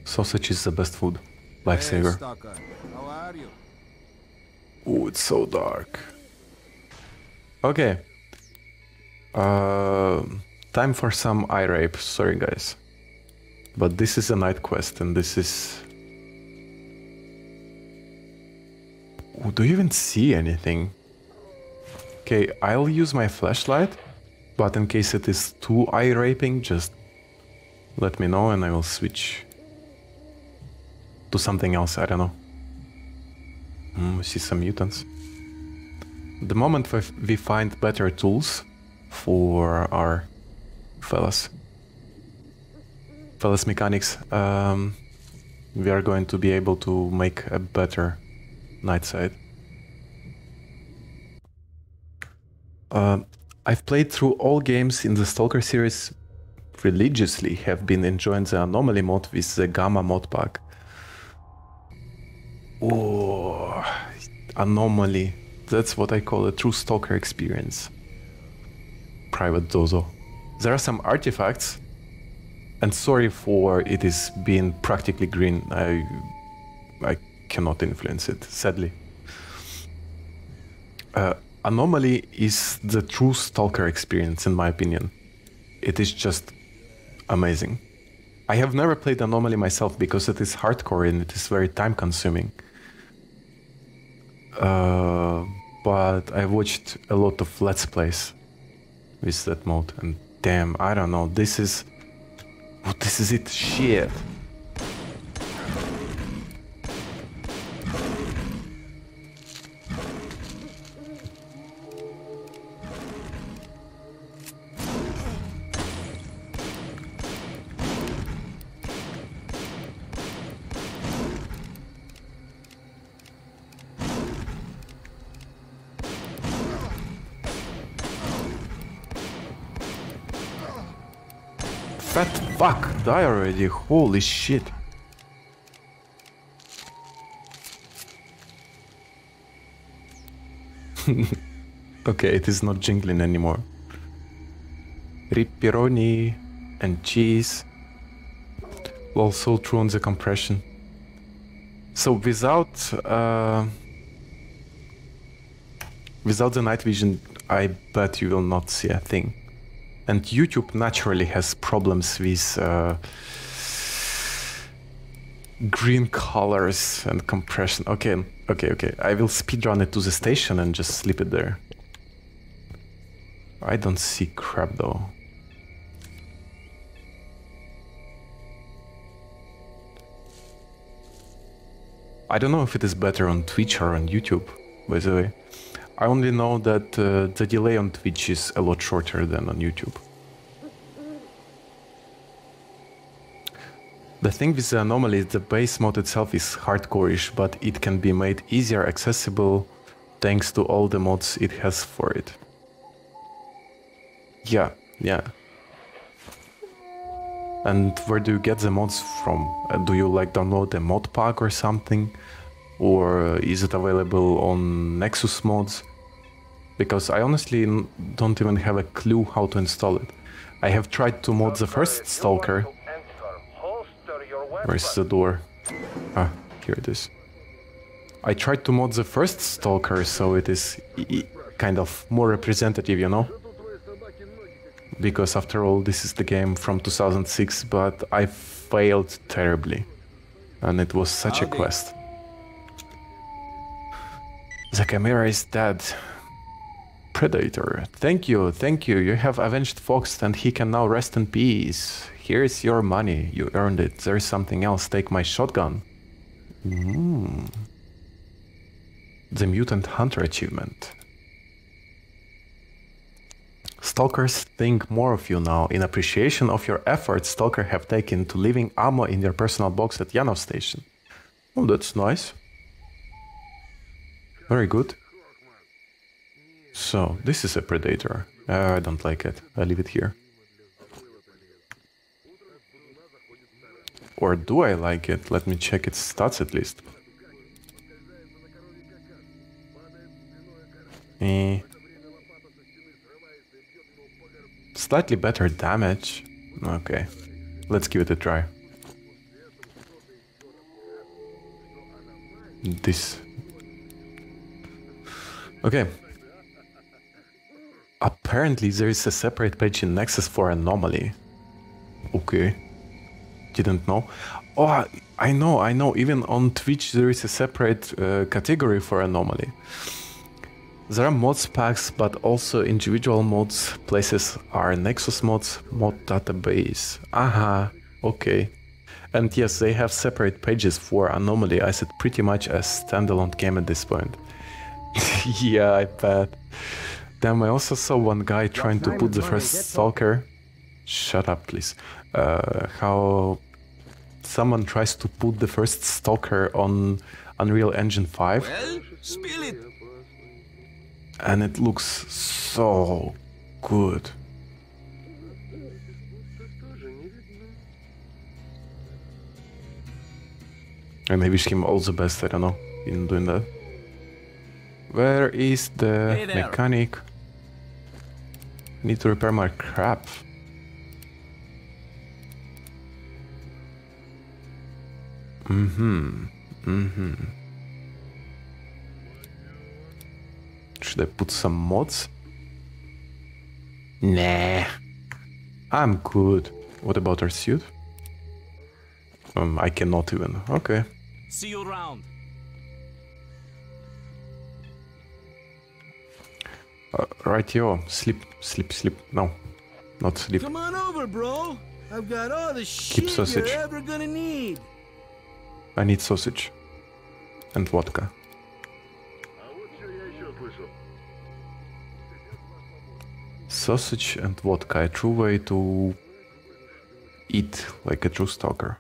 Sausage is the best food. Lifesaver. Hey, stalker. How are you? Ooh, it's so dark. Okay. Time for some eye rape. Sorry, guys. But this is a night quest and this is... Ooh, do you even see anything? Okay, I'll use my flashlight, but in case it is too eye-raping, just let me know and I will switch to something else, I don't know. We see some mutants. The moment we find better tools for our fellas mechanics, we are going to be able to make a better... Nightside. I've played through all games in the Stalker series religiously, have been enjoying the Anomaly mod with the Gamma mod pack. Oh, Anomaly. That's what I call a true Stalker experience. Private Dozo. There are some artifacts, and sorry for it is being practically green. I cannot influence it, sadly. Anomaly is the true Stalker experience, in my opinion. It is just amazing. I have never played Anomaly myself because it is hardcore and it is very time consuming. But I watched a lot of Let's Plays with that mode, and damn, I don't know, this is... Oh, this is it, shit! Fuck, die already, holy shit. Okay, it is not jingling anymore. Ripperoni and cheese. Also true on the compression. So without the night vision, I bet you will not see a thing. And YouTube naturally has problems with green colors and compression. Okay, okay, okay. I will speedrun it to the station and just sleep it there. I don't see crap though. I don't know if it is better on Twitch or on YouTube, by the way. I only know that the delay on Twitch is a lot shorter than on YouTube. The thing with the Anomaly is the base mode itself is hardcore-ish, but it can be made easier accessible thanks to all the mods it has for it. Yeah, yeah. And where do you get the mods from? Do you like download a mod pack or something? Or is it available on Nexus mods? Because I honestly don't even have a clue how to install it. I have tried to mod the first Stalker. Where's the door? Ah, here it is. I tried to mod the first Stalker, so it is kind of more representative, you know? Because after all, this is the game from 2006, but I failed terribly. And it was such a quest. The camera is dead. Predator, thank you, thank you. You have avenged Fox and he can now rest in peace. Here is your money. You earned it. There is something else. Take my shotgun. Mm. The Mutant Hunter achievement. Stalkers think more of you now. In appreciation of your efforts, Stalker have taken to leaving ammo in their personal box at Yanov Station. Oh, that's nice. Very good. So, this is a Predator. I don't like it. I leave it here. Or do I like it? Let me check its stats at least. Slightly better damage. Okay. Let's give it a try. This... Okay. Apparently there is a separate page in Nexus for Anomaly. Okay. Didn't know. Oh, I know. Even on Twitch there is a separate category for Anomaly. There are mods packs, but also individual mods. Places are Nexus mods, mod database. Aha, okay. And yes, they have separate pages for Anomaly, as it pretty much a standalone game at this point. Yeah, I bet. Damn, I also saw one guy trying to put the first Stalker... Shut up, please. How someone tries to put the first Stalker on Unreal Engine 5. Well, spill it. And it looks so good. And I wish him all the best, I don't know, in doing that. Where is the mechanic? Need to repair my crap. Should I put some mods? Nah. I'm good. What about our suit? I cannot even. Okay. See you around. Right here. Sleep. No, not sleep. Come on over, bro. I've got all the shit you're ever gonna need. I need sausage and vodka. Sausage and vodka, a true way to eat like a true stalker.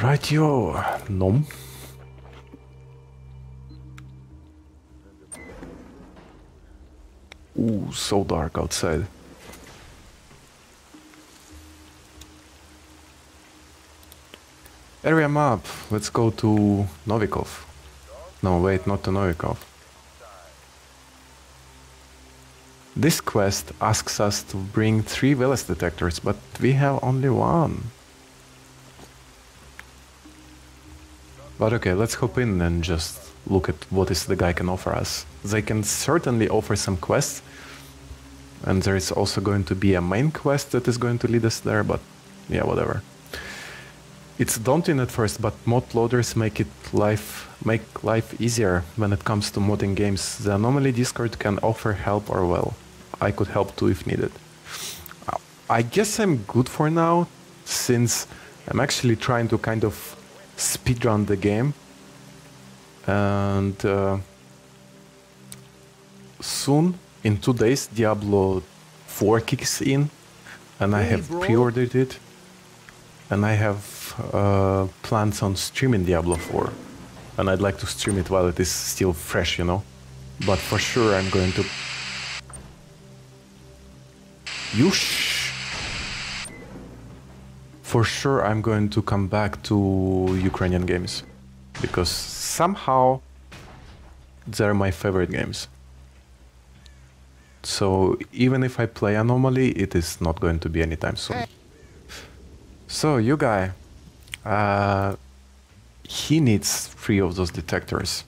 Right, yo, nom. Ooh, so dark outside. Area map, let's go to Novikov. No, wait, not to Novikov. This quest asks us to bring 3 Velas detectors, but we have only 1. But okay, let's hop in and just look at what is the guy can offer us. They can certainly offer some quests. And there is also going to be a main quest that is going to lead us there, but yeah, whatever. It's daunting at first, but mod loaders make life easier when it comes to modding games. The Anomaly Discord can offer help or well. I could help too if needed. I guess I'm good for now, since I'm actually trying to kind of speedrun the game, and soon, in 2 days, Diablo 4 kicks in, and I have pre-ordered it, and I have plans on streaming Diablo 4, and I'd like to stream it while it is still fresh, you know, but for sure I'm going to... For sure I'm going to come back to Ukrainian games, because somehow they're my favorite games. So even if I play Anomaly, it is not going to be anytime soon. So you guy, he needs 3 of those detectors.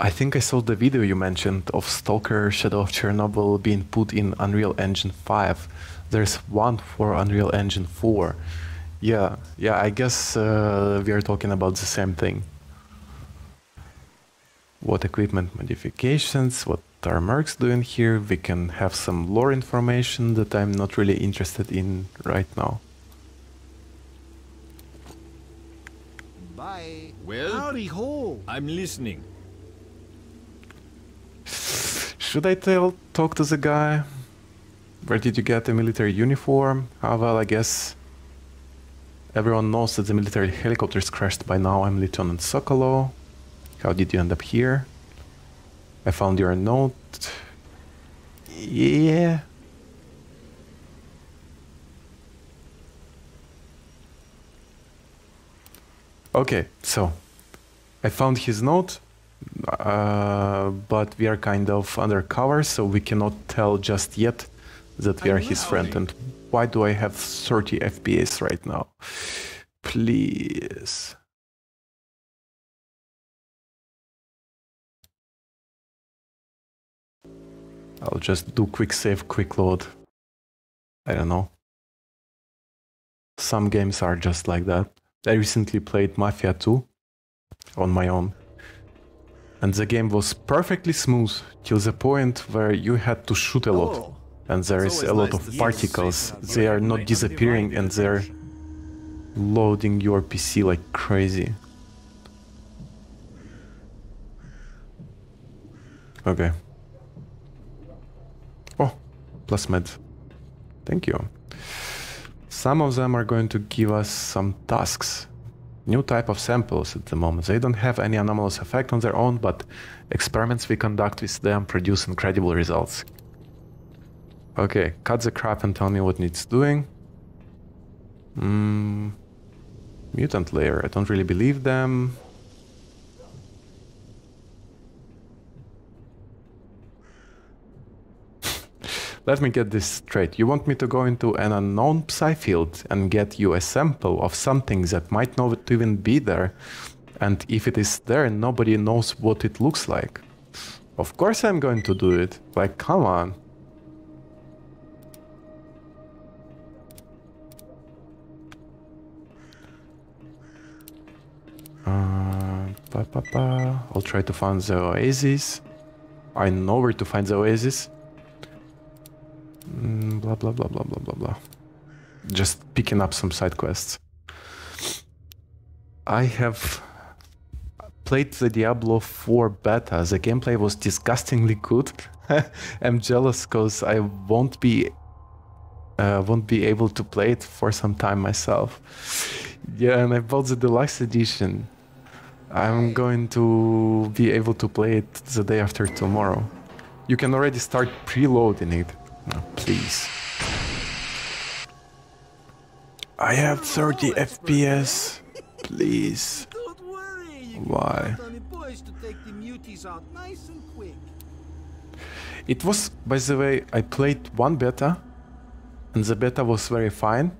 I think I saw the video you mentioned of Stalker Shadow of Chernobyl being put in Unreal Engine 5. There's one for Unreal Engine 4. Yeah, I guess we are talking about the same thing. What equipment modifications, what are mercs doing here? We can have some lore information that I'm not really interested in right now. Bye. Well, howdy ho. I'm listening. Should I talk to the guy? Where did you get the military uniform? Ah, well, I guess everyone knows that the military helicopters crashed by now. I'm Lieutenant Sokolov. How did you end up here? I found your note. Yeah. Okay, so I found his note. But we are kind of undercover, so we cannot tell just yet that we are his friend. And why do I have 30 FPS right now? Please. I'll just do quick save, quick load. I don't know. Some games are just like that. I recently played Mafia 2 on my own. And the game was perfectly smooth till the point where you had to shoot a lot. And there is a lot of particles. They are not disappearing and they're loading your PC like crazy. Okay. Oh, plus med. Thank you. Some of them are going to give us some tasks. New type of samples at the moment. They don't have any anomalous effect on their own, but experiments we conduct with them produce incredible results. Okay, cut the crap and tell me what needs doing. Mutant layer, I don't really believe them. Let me get this straight. You want me to go into an unknown psi field and get you a sample of something that might not even be there, and if it is there, nobody knows what it looks like. Of course I'm going to do it. Like, come on. I'll try to find the oasis. I know where to find the oasis. Blah, blah, blah, blah, blah, blah, blah. Just picking up some side quests. I have played the Diablo 4 beta. The gameplay was disgustingly good. I'm jealous because I won't be able to play it for some time myself. Yeah, and I bought the deluxe edition. I'm going to be able to play it the day after tomorrow. You can already start preloading it. Oh, please. I have 30 FPS. Please. Don't worry. Why? It was, by the way, I played one beta, and the beta was very fine.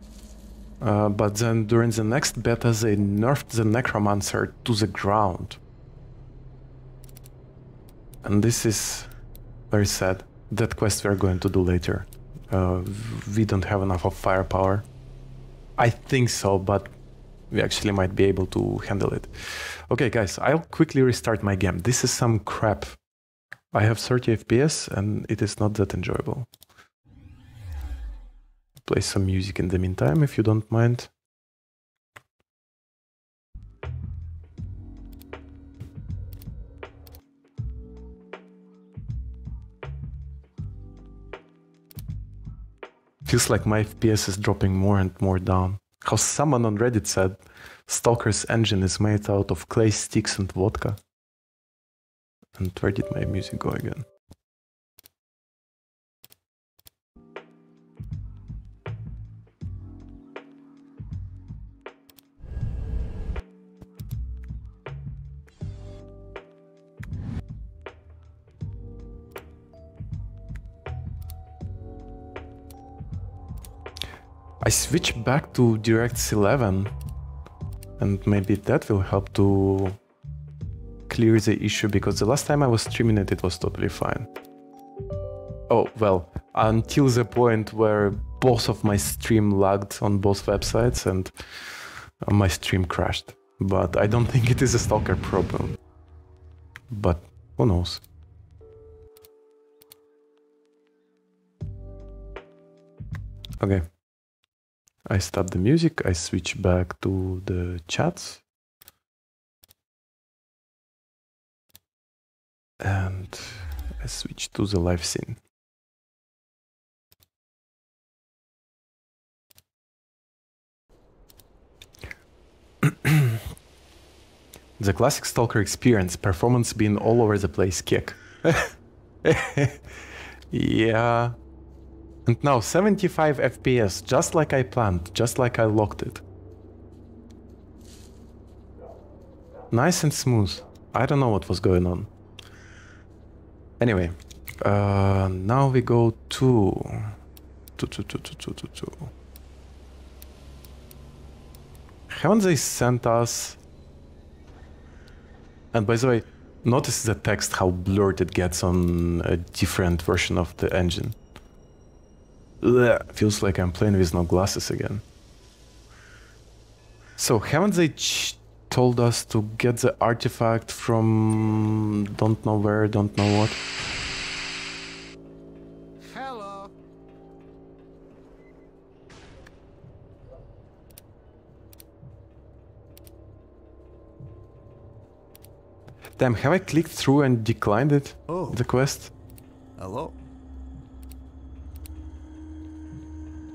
But then during the next beta they nerfed the Necromancer to the ground. And this is very sad. That quest we are going to do later. We don't have enough of firepower. I think so, but we actually might be able to handle it. Okay guys, I'll quickly restart my game. This is some crap. I have 30 FPS and it is not that enjoyable. Play some music in the meantime, if you don't mind. Feels like my FPS is dropping more and more down. How someone on Reddit said, Stalker's engine is made out of clay sticks and vodka. And where did my music go again? I switch back to DirectX 11 and maybe that will help to clear the issue, because the last time I was streaming it, it was totally fine. Oh, well, until the point where both of my stream lagged on both websites and my stream crashed. But I don't think it is a Stalker problem. But who knows? Okay. I stop the music, I switch back to the chats. And I switch to the live scene. The classic Stalker experience, performance being all over the place kick. Yeah. And now 75 FPS, just like I planned, just like I locked it. Nice and smooth. I don't know what was going on. Anyway, now we go to. Haven't they sent us? And by the way, notice the text, how blurred it gets on a different version of the engine. Feels like I'm playing with no glasses again. So, haven't they told us to get the artifact from... don't know where, don't know what? Hello. Damn, have I clicked through and declined it? Oh. The quest? Hello?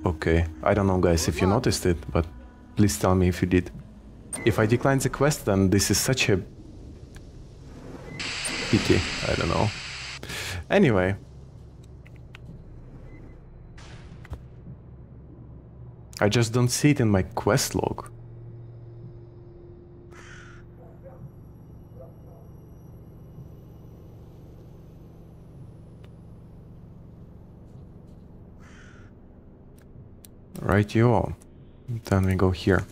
Okay, I don't know guys if you noticed it, but please tell me if you did. If I declined the quest, then this is such a pity, I don't know. Anyway. I just don't see it in my quest log. Right you all. Then we go here.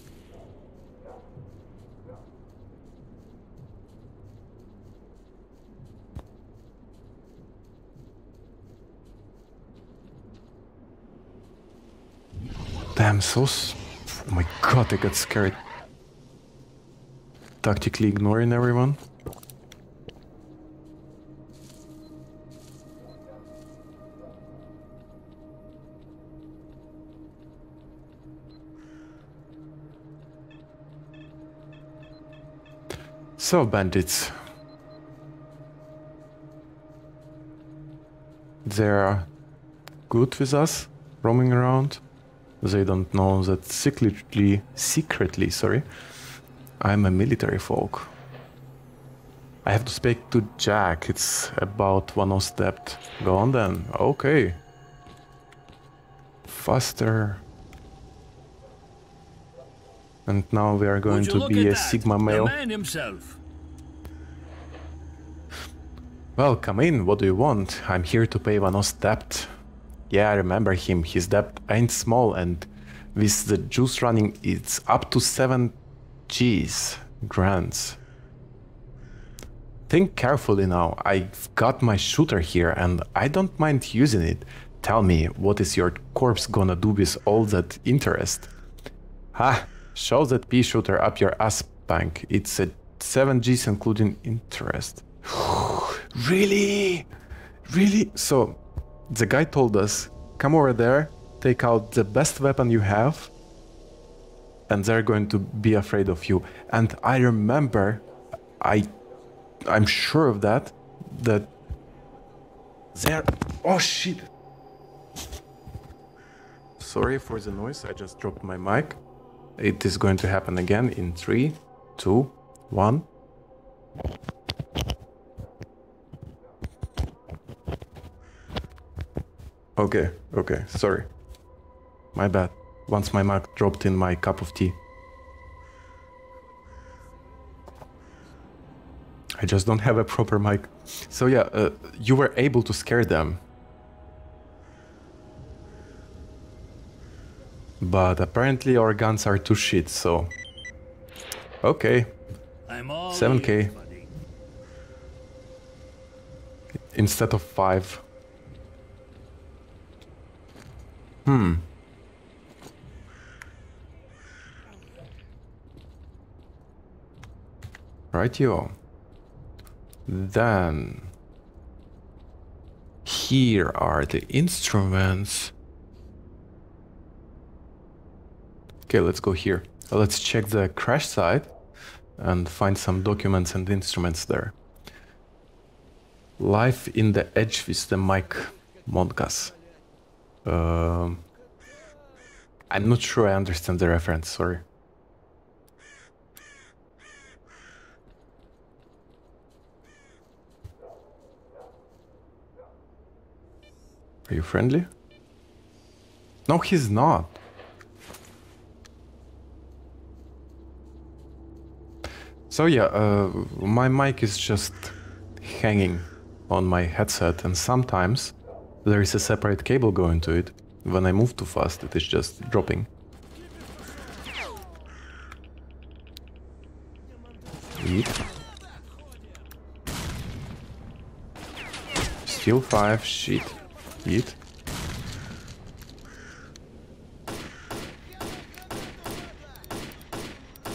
Damn, oh my god, I got scared. Tactically ignoring everyone. So, bandits. They're good with us, roaming around. They don't know that secretly, I'm a military folk. I have to speak to Jack. It's about 1 hour's depth. Go on then. Okay. Faster. And now we are going to be a Sigma male. The man himself. Well, come in. What do you want? I'm here to pay Vanos' debt. Yeah, I remember him. His debt ain't small, and with the juice running, it's up to 7 G's grants. Think carefully now. I've got my shooter here, and I don't mind using it. Tell me, what is your corpse gonna do with all that interest? Ha! Show that pea shooter up your ass, bank. It's at 7 G's including interest. Really? Really? So, the guy told us, come over there, take out the best weapon you have, and they're going to be afraid of you. And I remember, I'm sure of that, that they're... Oh, shit! Sorry for the noise, I just dropped my mic. It is going to happen again in 3, 2, 1. Okay, sorry. My bad. Once my mic dropped in my cup of tea. I just don't have a proper mic. So yeah, you were able to scare them. But apparently our guns are too shit, so... Okay. 7K. Instead of 5. Right, yo. Then... Here are the instruments. Okay, let's go here. Let's check the crash site and find some documents and instruments there. Life in the edge with the Mike Montgas. I'm not sure I understand the reference, sorry. Are you friendly? No, he's not. So yeah, my mic is just hanging on my headset, and sometimes there is a separate cable going to it. When I move too fast, it is just dropping. Eat. Still 5, shit. Eat.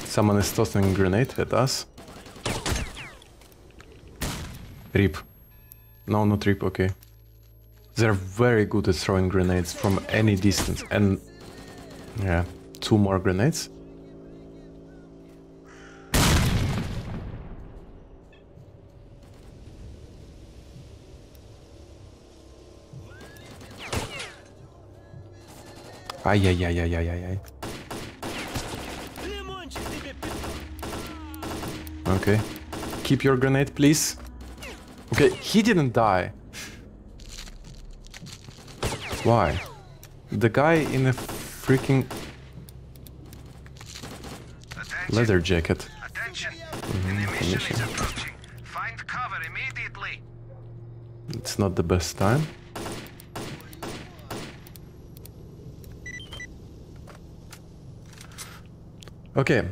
Someone is tossing a grenade at us. Rip. No, not rip, okay. They're very good at throwing grenades from any distance. And... yeah, 2 more grenades. Ay. Okay, keep your grenade, please. Okay, he didn't die. Why? The guy in a freaking leather jacket. It's not the best time. Okay,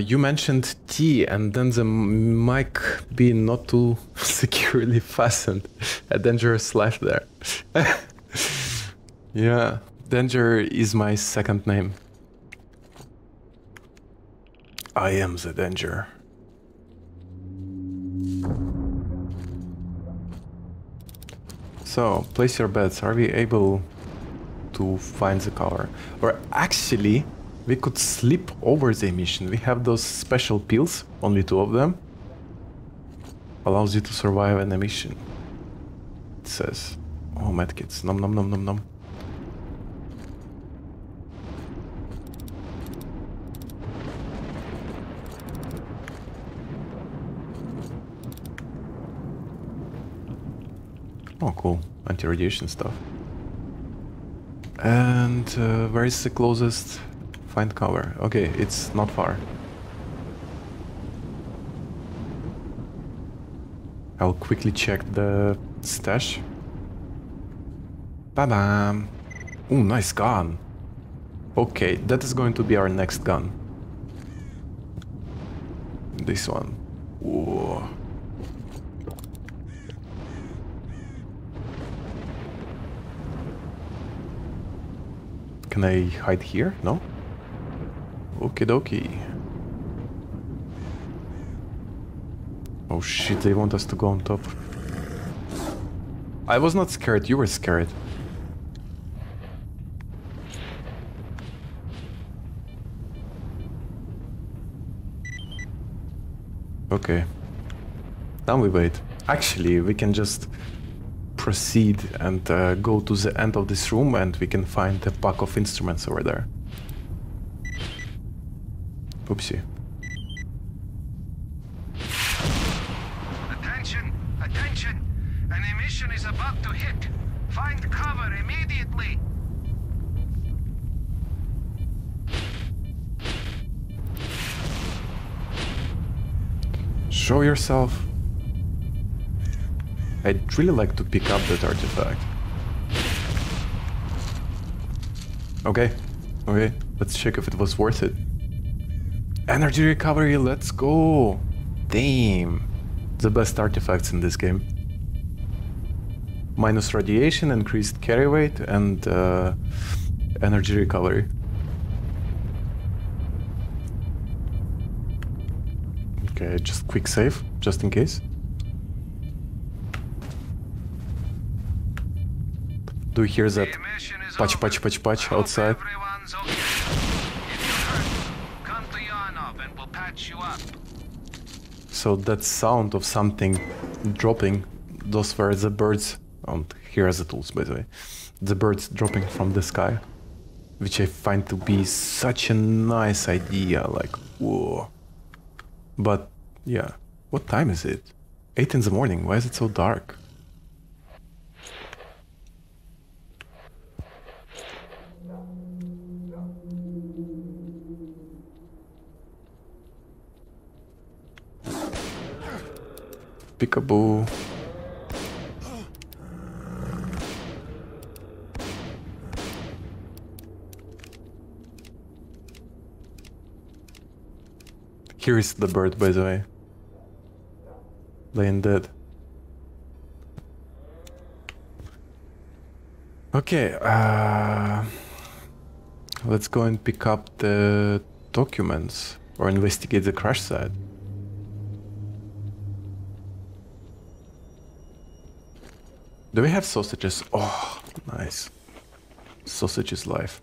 you mentioned T and then the mic being not too securely fastened. A dangerous life there. Yeah, Danger is my second name. I am the danger. So, place your bets. Are we able to find the cover? Or actually, we could sleep over the emission. We have those special pills, only two of them. Allows you to survive an emission. It says, oh, medkits. Nom nom nom nom nom. Oh, cool. Anti-radiation stuff. And where is the closest? Find cover. Okay, it's not far. I'll quickly check the stash. Ba-bam! Ooh, nice gun! Okay, that is going to be our next gun. This one. Ooh. Can I hide here? No? Okie dokie. Oh shit, they want us to go on top. I was not scared, you were scared. Okay. Now we wait. Actually, we can just proceed and go to the end of this room and we can find a pack of instruments over there. Oopsie. Attention! Attention! An emission is about to hit! Find cover immediately! Show yourself! I'd really like to pick up that artifact. Okay. Okay. Let's check if it was worth it. Energy recovery, let's go! Damn! The best artifacts in this game. Minus radiation, increased carry weight, and energy recovery. Okay, just quick save, just in case. Do you hear that patch, patch, patch, patch outside? So that sound of something dropping, those were the birds, and here are the tools by the way, the birds dropping from the sky, which I find to be such a nice idea, like, whoa. But yeah, what time is it? 8 in the morning, why is it so dark? Peekaboo. Here is the bird, by the way. Laying dead. Okay, let's go and pick up the documents or investigate the crash site. Do we have sausages? Oh, nice. Sausage is life.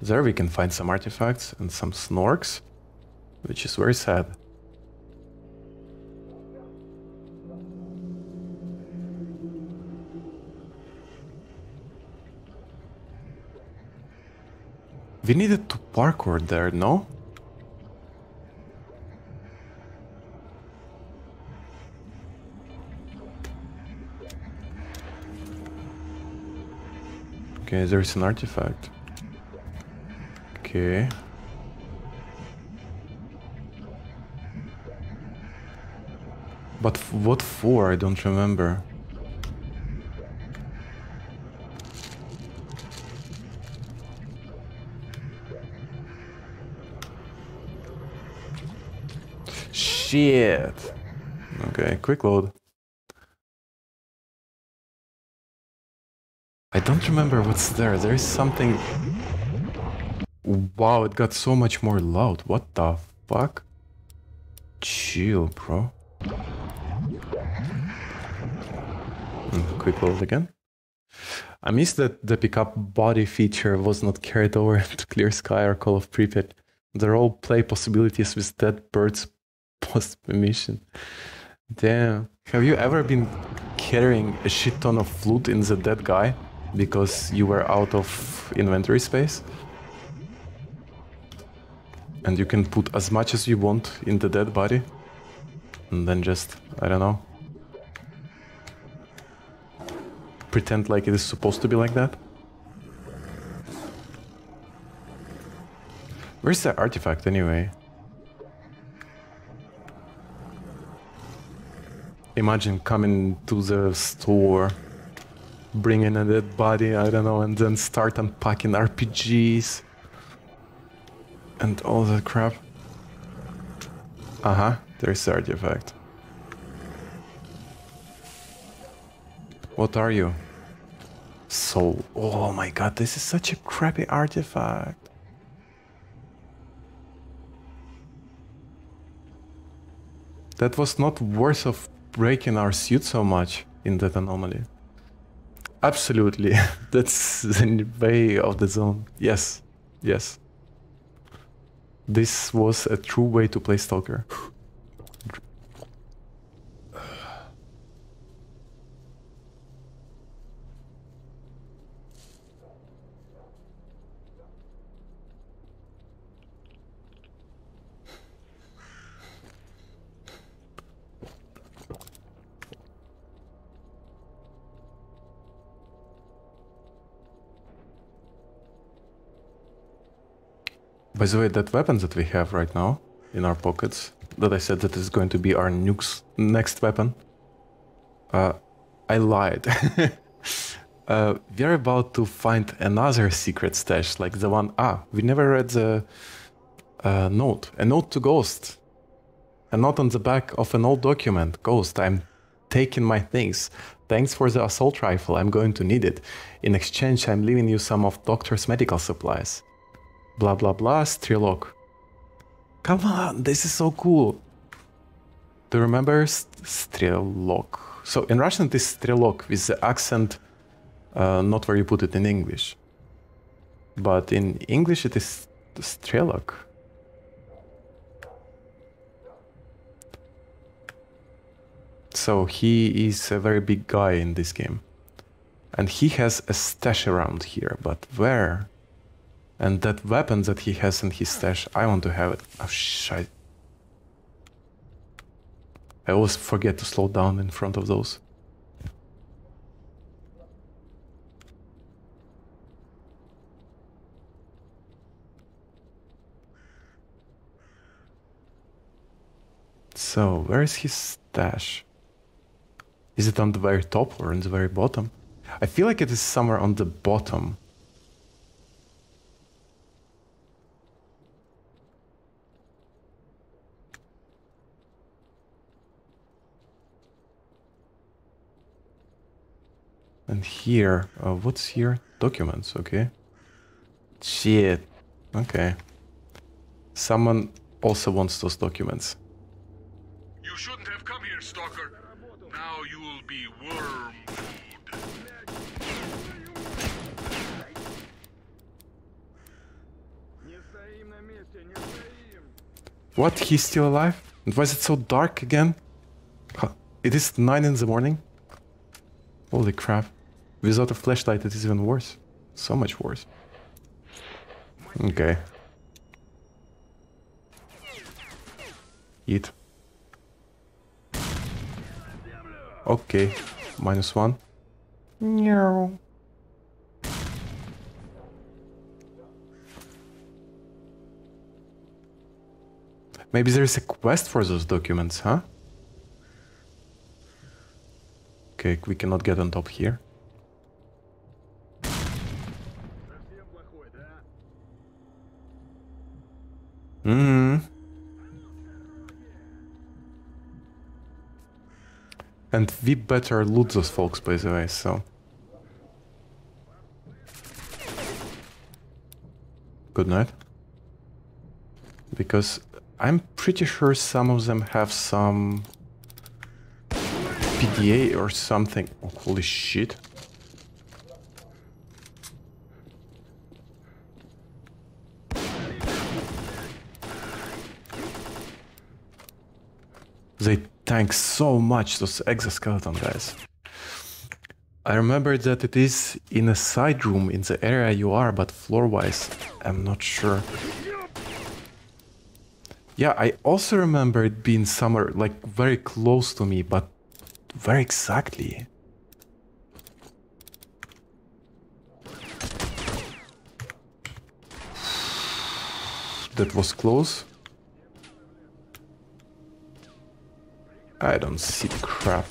There we can find some artifacts and some snorks, which is very sad. We needed to parkour there, no? Okay, there is an artifact. Okay. But what for? I don't remember. Shit. Okay, quick load. I don't remember what's there. There is something... Wow, it got so much more loud. What the fuck? Chill, bro. And quick load again. I miss that the pickup body feature was not carried over to Clear Sky or Call of Pripyat. The role play possibilities with dead birds post permission. Damn. Have you ever been carrying a shit ton of loot in the dead guy because you were out of inventory space? And you can put as much as you want in the dead body. And then just, I don't know. Pretend like it is supposed to be like that. Where's the artifact anyway? Imagine coming to the store, bringing a dead body, I don't know, and then start unpacking RPGs and all that crap. Uh-huh, there's the artifact. What are you? Soul. Oh my god, this is such a crappy artifact. That was not worth of breaking our suit so much in that anomaly. Absolutely. That's the way of the zone. Yes. Yes. This was a true way to play Stalker. By the way, that weapon that we have right now in our pockets, that I said that is going to be our nuke's next weapon, I lied. We are about to find another secret stash, like the one... Ah, we never read the note. A note to Ghost. A note on the back of an old document. Ghost, I'm taking my things. Thanks for the assault rifle, I'm going to need it. In exchange, I'm leaving you some of Doctor's medical supplies. Blah blah blah, Strelok. Come on, this is so cool. Do you remember Strelok? So in Russian it is Strelok with the accent, not where you put it in English. But in English it is Strelok. So he is a very big guy in this game. And he has a stash around here, but where? And that weapon that he has in his stash, I want to have it. Oh, shit. I always forget to slow down in front of those. So, where is his stash? Is it on the very top or on the very bottom? I feel like it is somewhere on the bottom. And here, what's here? Documents, okay. Shit. Okay. Someone also wants those documents. You shouldn't have come here, Stalker. Now you'll be worm food. What? He's still alive? And why is it so dark again? Huh. It is 9 in the morning. Holy crap. Without a flashlight, it is even worse. So much worse. Okay. Eat. Okay. -1. No. Maybe there is a quest for those documents, huh? Okay, we cannot get on top here. And we better loot those folks, by the way, so... Good night. Because I'm pretty sure some of them have some... PDA or something. Oh, holy shit. They tank so much, those exoskeleton guys. I remember that it is in a side room in the area you are, but floor-wise, I'm not sure. Yeah, I also remember it being somewhere, like, very close to me, but where exactly? That was close. I don't see the crap.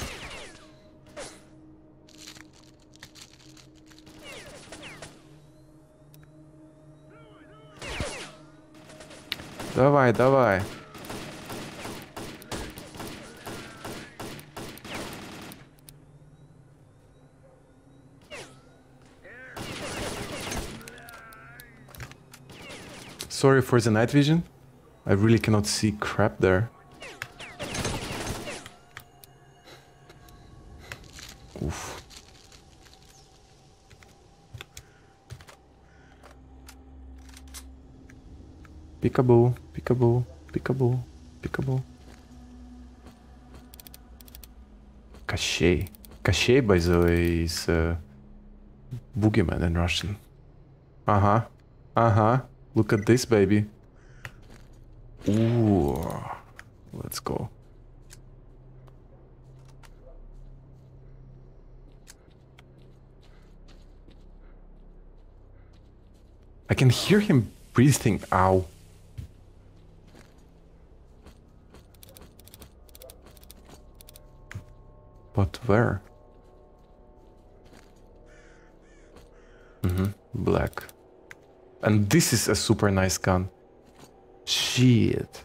Давай, давай. Sorry for the night vision. I really cannot see crap there. Oof. Peekaboo, peekaboo, peekaboo, peekaboo. Cachet. Cachet, by the way, is boogeyman in Russian. Uh-huh. Uh-huh. Look at this, baby. Ooh. Let's go. I can hear him breathing. Ow. But where? Mm-hmm. Black. And this is a super nice gun. Shit.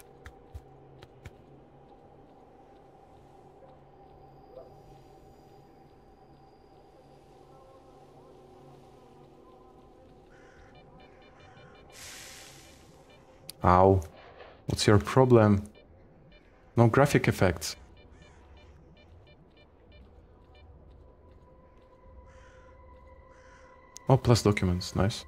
Ow. What's your problem? No graphic effects. Oh, plus documents. Nice.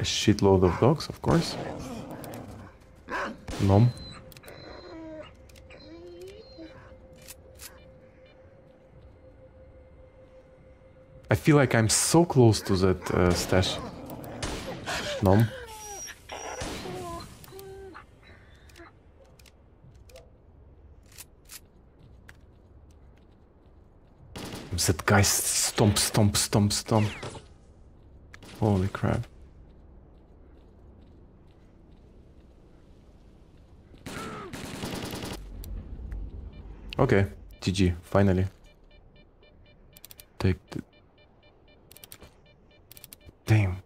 A shitload of dogs, of course. Nom. I feel like I'm so close to that stash. Nom. That guy stomp, stomp, stomp, stomp. Holy crap. Okay, GG, finally. Take the... Damn.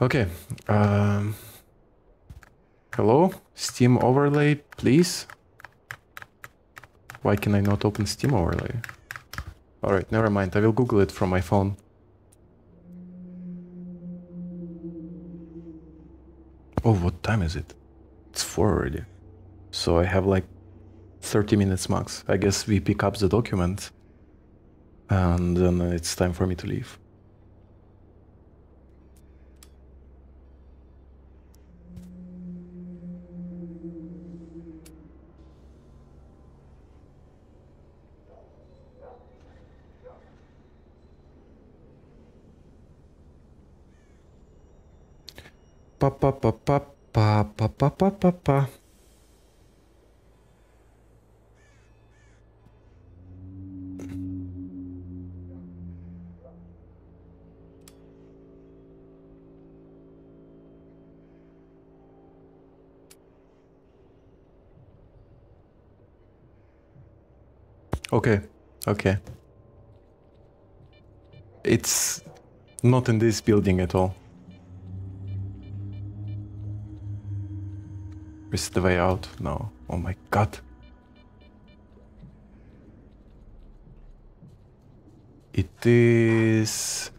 Okay. Hello? Steam overlay, please? Why can I not open Steam overlay? Alright, never mind. I will Google it from my phone. Oh, what time is it? It's 4 already. So I have like 30 minutes max. I guess we pick up the document. And then it's time for me to leave. Pa pa pa pa pa pa pa pa pa. Okay, okay. It's not in this building at all. Is the way out? No. Oh my god. It is...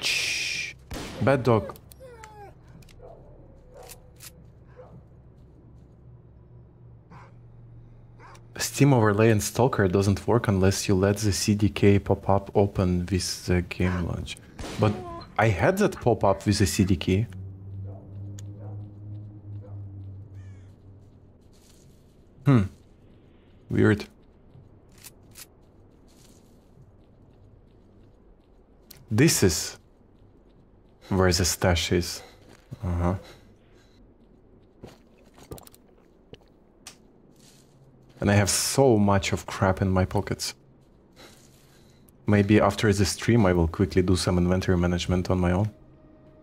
Shh. Bad dog. Steam overlay and Stalker doesn't work unless you let the CDK pop-up open with the game launch. But I had that pop-up with the CDK. Hmm. Weird. This is where the stash is. Uh-huh. And I have so much of crap in my pockets. Maybe after the stream I will quickly do some inventory management on my own.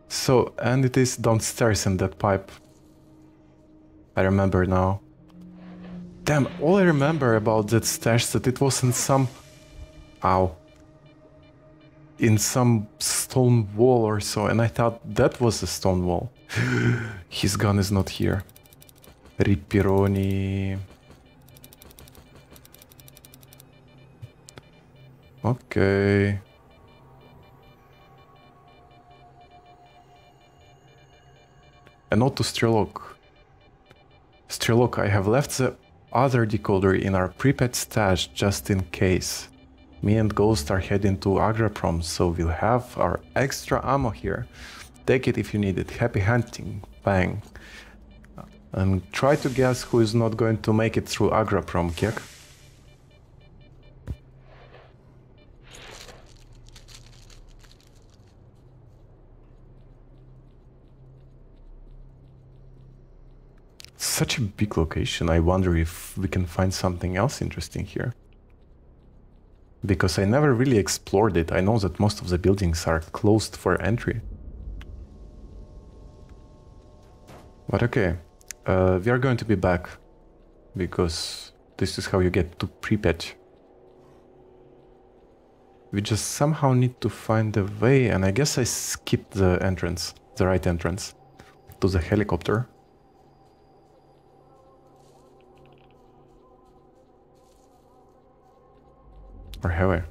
So, and it is downstairs in that pipe. I remember now. Damn, all I remember about that stash that it was in some... Ow. In some stone wall or so, and I thought that was a stone wall. His gun is not here. Ripperoni... Okay... An auto-strelok. Strelok, I have left the other decoder in our prepaid stash just in case. Me and Ghost are heading to Agraprom, so we'll have our extra ammo here. Take it if you need it. Happy hunting. Bang. And try to guess who is not going to make it through Agraprom, Kek. Such a big location, I wonder if we can find something else interesting here. Because I never really explored it, I know that most of the buildings are closed for entry. But okay, we are going to be back, because this is how you get to Pripyat. We just somehow need to find a way, and I guess I skipped the entrance, the right entrance, to the helicopter. Or have I?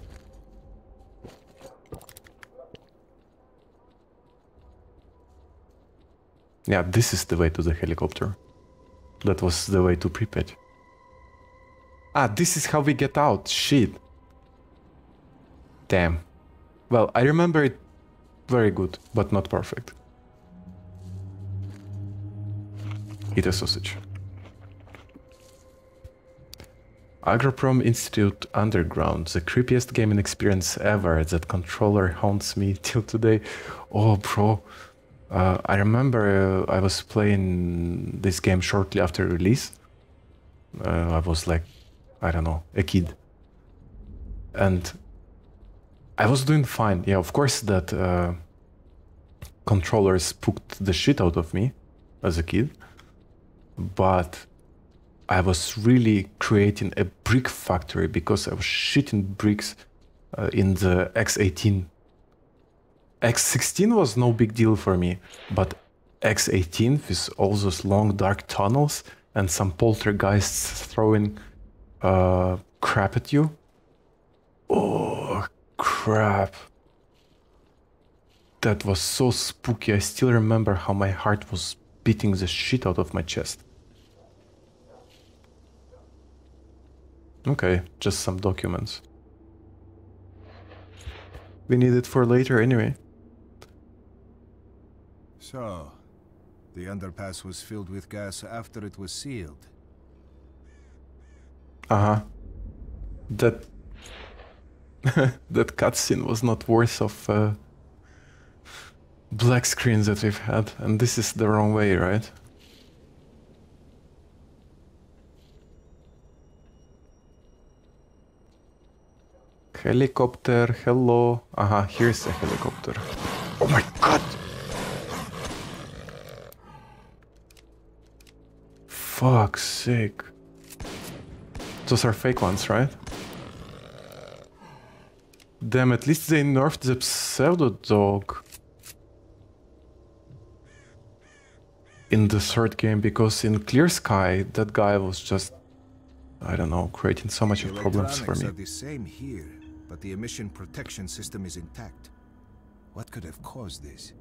Yeah, this is the way to the helicopter. That was the way to Pripyat. Ah, this is how we get out. Shit. Damn. Well, I remember it very good, but not perfect. Eat a sausage. Agraprom Institute Underground, the creepiest gaming experience ever. That controller haunts me till today. Oh, bro. I remember I was playing this game shortly after release. I was like, I don't know, a kid. And I was doing fine. Yeah, of course that controller spooked the shit out of me as a kid. But... I was really creating a brick factory because I was shitting bricks in the X18. X16 was no big deal for me, but X18 with all those long dark tunnels and some poltergeists throwing crap at you. Oh, crap. That was so spooky. I still remember how my heart was beating the shit out of my chest. Okay, just some documents. We need it for later anyway. So, the underpass was filled with gas after it was sealed. Uh-huh. That... that cutscene was not worth of... black screens that we've had. And this is the wrong way, right? Helicopter, hello. Aha, here's a helicopter. Oh my god! Fuck's sake. Those are fake ones, right? Damn, at least they nerfed the pseudo-dog in the third game, because in Clear Sky, that guy was just, I don't know, creating so much of problems for me. Are the same here, but the emission protection system is intact. What could have caused this?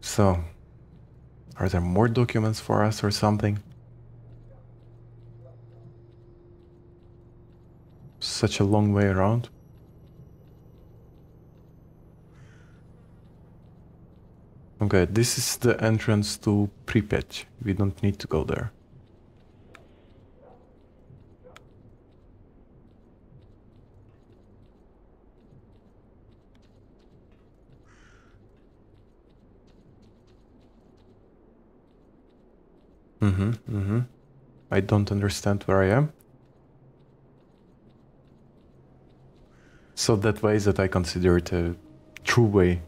So, are there more documents for us or something? Such a long way around. Okay, this is the entrance to Pripyat. We don't need to go there. I don't understand where I am. So that way that I consider it a true way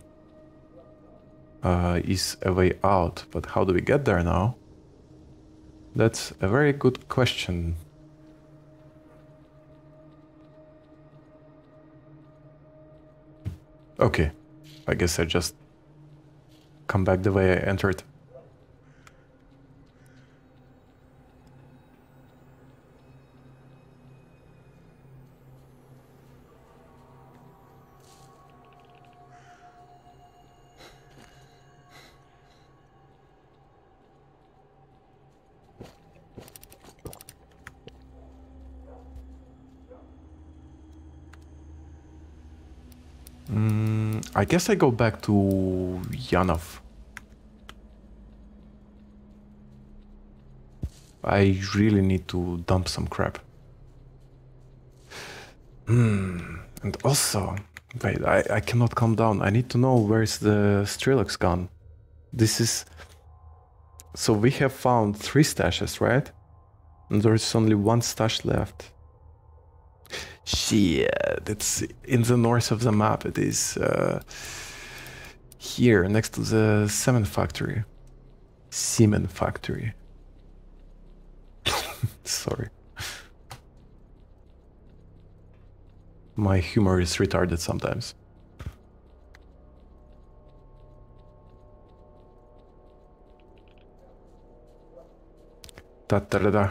is a way out. But how do we get there now? That's a very good question. Okay, I guess I just come back the way I entered. I guess I go back to Yanov. I really need to dump some crap. And also, wait, I cannot calm down. I need to know where's the Strelok's gun. This is... So we have found 3 stashes, right? And there's only 1 stash left. Shit, it's in the north of the map. It is here, next to the semen factory. Semen factory. Sorry. My humor is retarded sometimes. Ta-ta-da-da.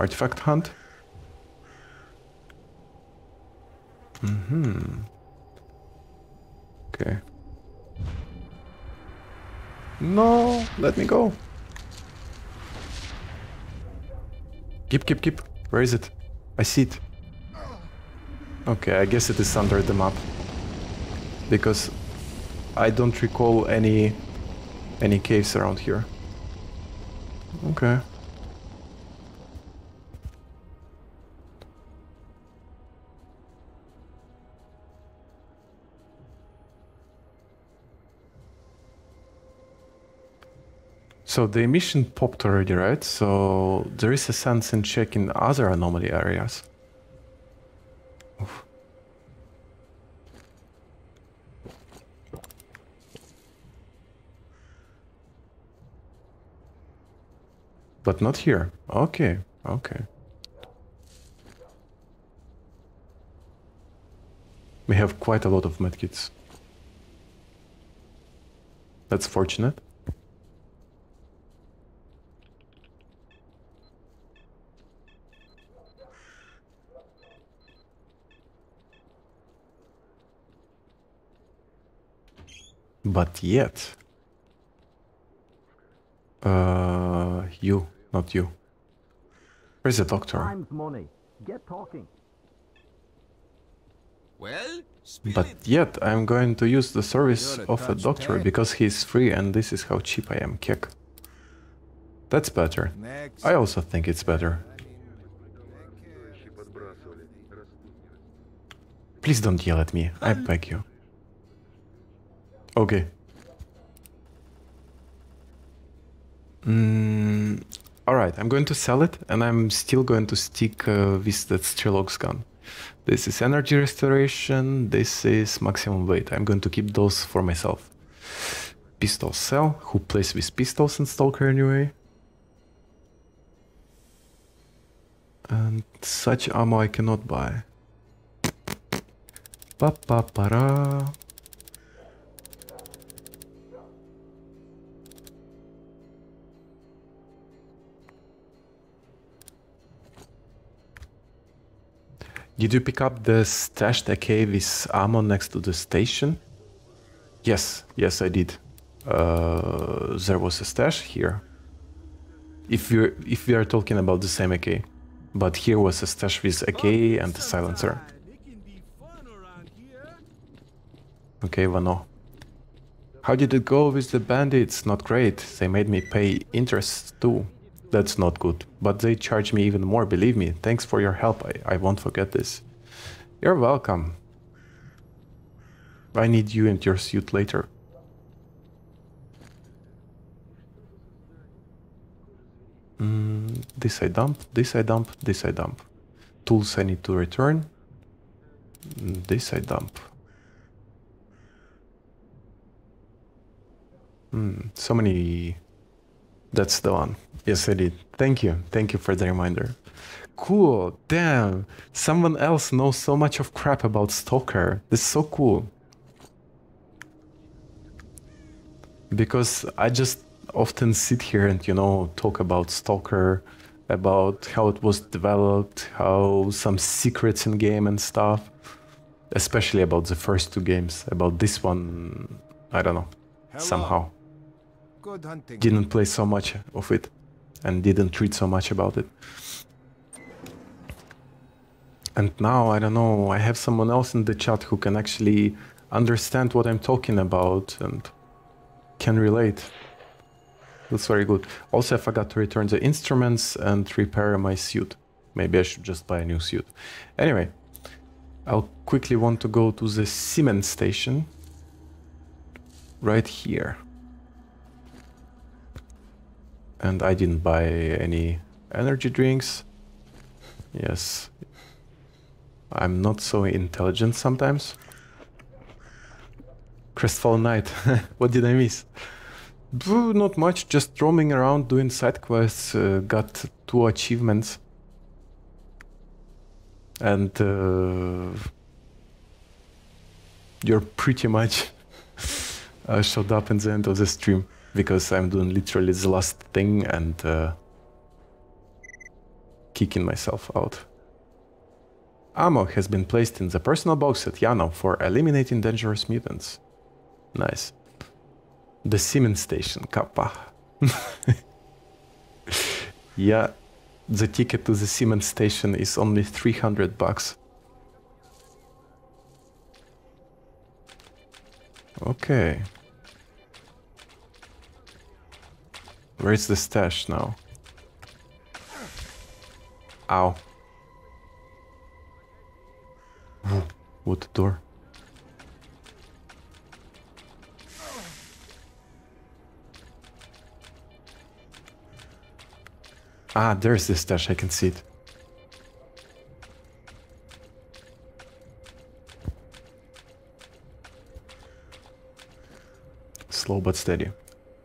Artifact hunt. Okay. No, let me go. Keep. Where is it? I see it. Okay, I guess it is under the map. Because I don't recall any caves around here. Okay. So the emission popped already, right? So there is a sense in checking other anomaly areas. Oof. But not here. Okay, okay. We have quite a lot of medkits. That's fortunate. But yet, not you. Where's the doctor? Time's money. Get talking. Well, but yet I'm going to use the service of a doctor because he's free and this is how cheap I am. Kek. That's better. Next. I also think it's better. Please don't yell at me. I beg you. Okay. Alright, I'm going to sell it, and I'm still going to stick with that Strelok's gun. This is energy restoration, this is maximum weight. I'm going to keep those for myself. Pistol Cell, who plays with pistols and Stalker anyway. And such ammo I cannot buy. Pa-pa-para. Did you pick up the stashed AK with ammo next to the station? Yes, yes I did. There was a stash here. If we are talking about the same AK. But here was a stash with AK and a silencer. Okay, Vano. How did it go with the bandits? Not great. They made me pay interest too. That's not good. But they charged me even more, believe me. Thanks for your help. I won't forget this. You're welcome. I need you and your suit later. This I dump, this I dump, this I dump. Tools I need to return. This I dump. So many... That's the one. Yes, I did. Thank you. Thank you for the reminder. Cool. Damn. Someone else knows so much of crap about Stalker. This is so cool. Because I just often sit here and, you know, talk about Stalker, about how it was developed, how some secrets in game and stuff. Especially about the first two games. About this one, I don't know. Hello. Somehow. Didn't play so much of it and didn't read so much about it. And now, I don't know, I have someone else in the chat who can actually understand what I'm talking about and can relate. That's very good. Also, I forgot to return the instruments and repair my suit. Maybe I should just buy a new suit. Anyway, I'll quickly want to go to the cement station right here. And I didn't buy any energy drinks. Yes. I'm not so intelligent sometimes. Crestfallen Knight. What did I miss? Not much, just roaming around doing side quests. Got 2 achievements. And you're pretty much showed up in the end of the stream. Because I'm doing literally the last thing and kicking myself out. Ammo has been placed in the personal box at Yano for eliminating dangerous mutants. Nice. The cement station, kappa. Yeah, the ticket to the cement station is only $300. Okay. Where's the stash now? Ow. What the door? Ah, there's the stash, I can see it. Slow but steady.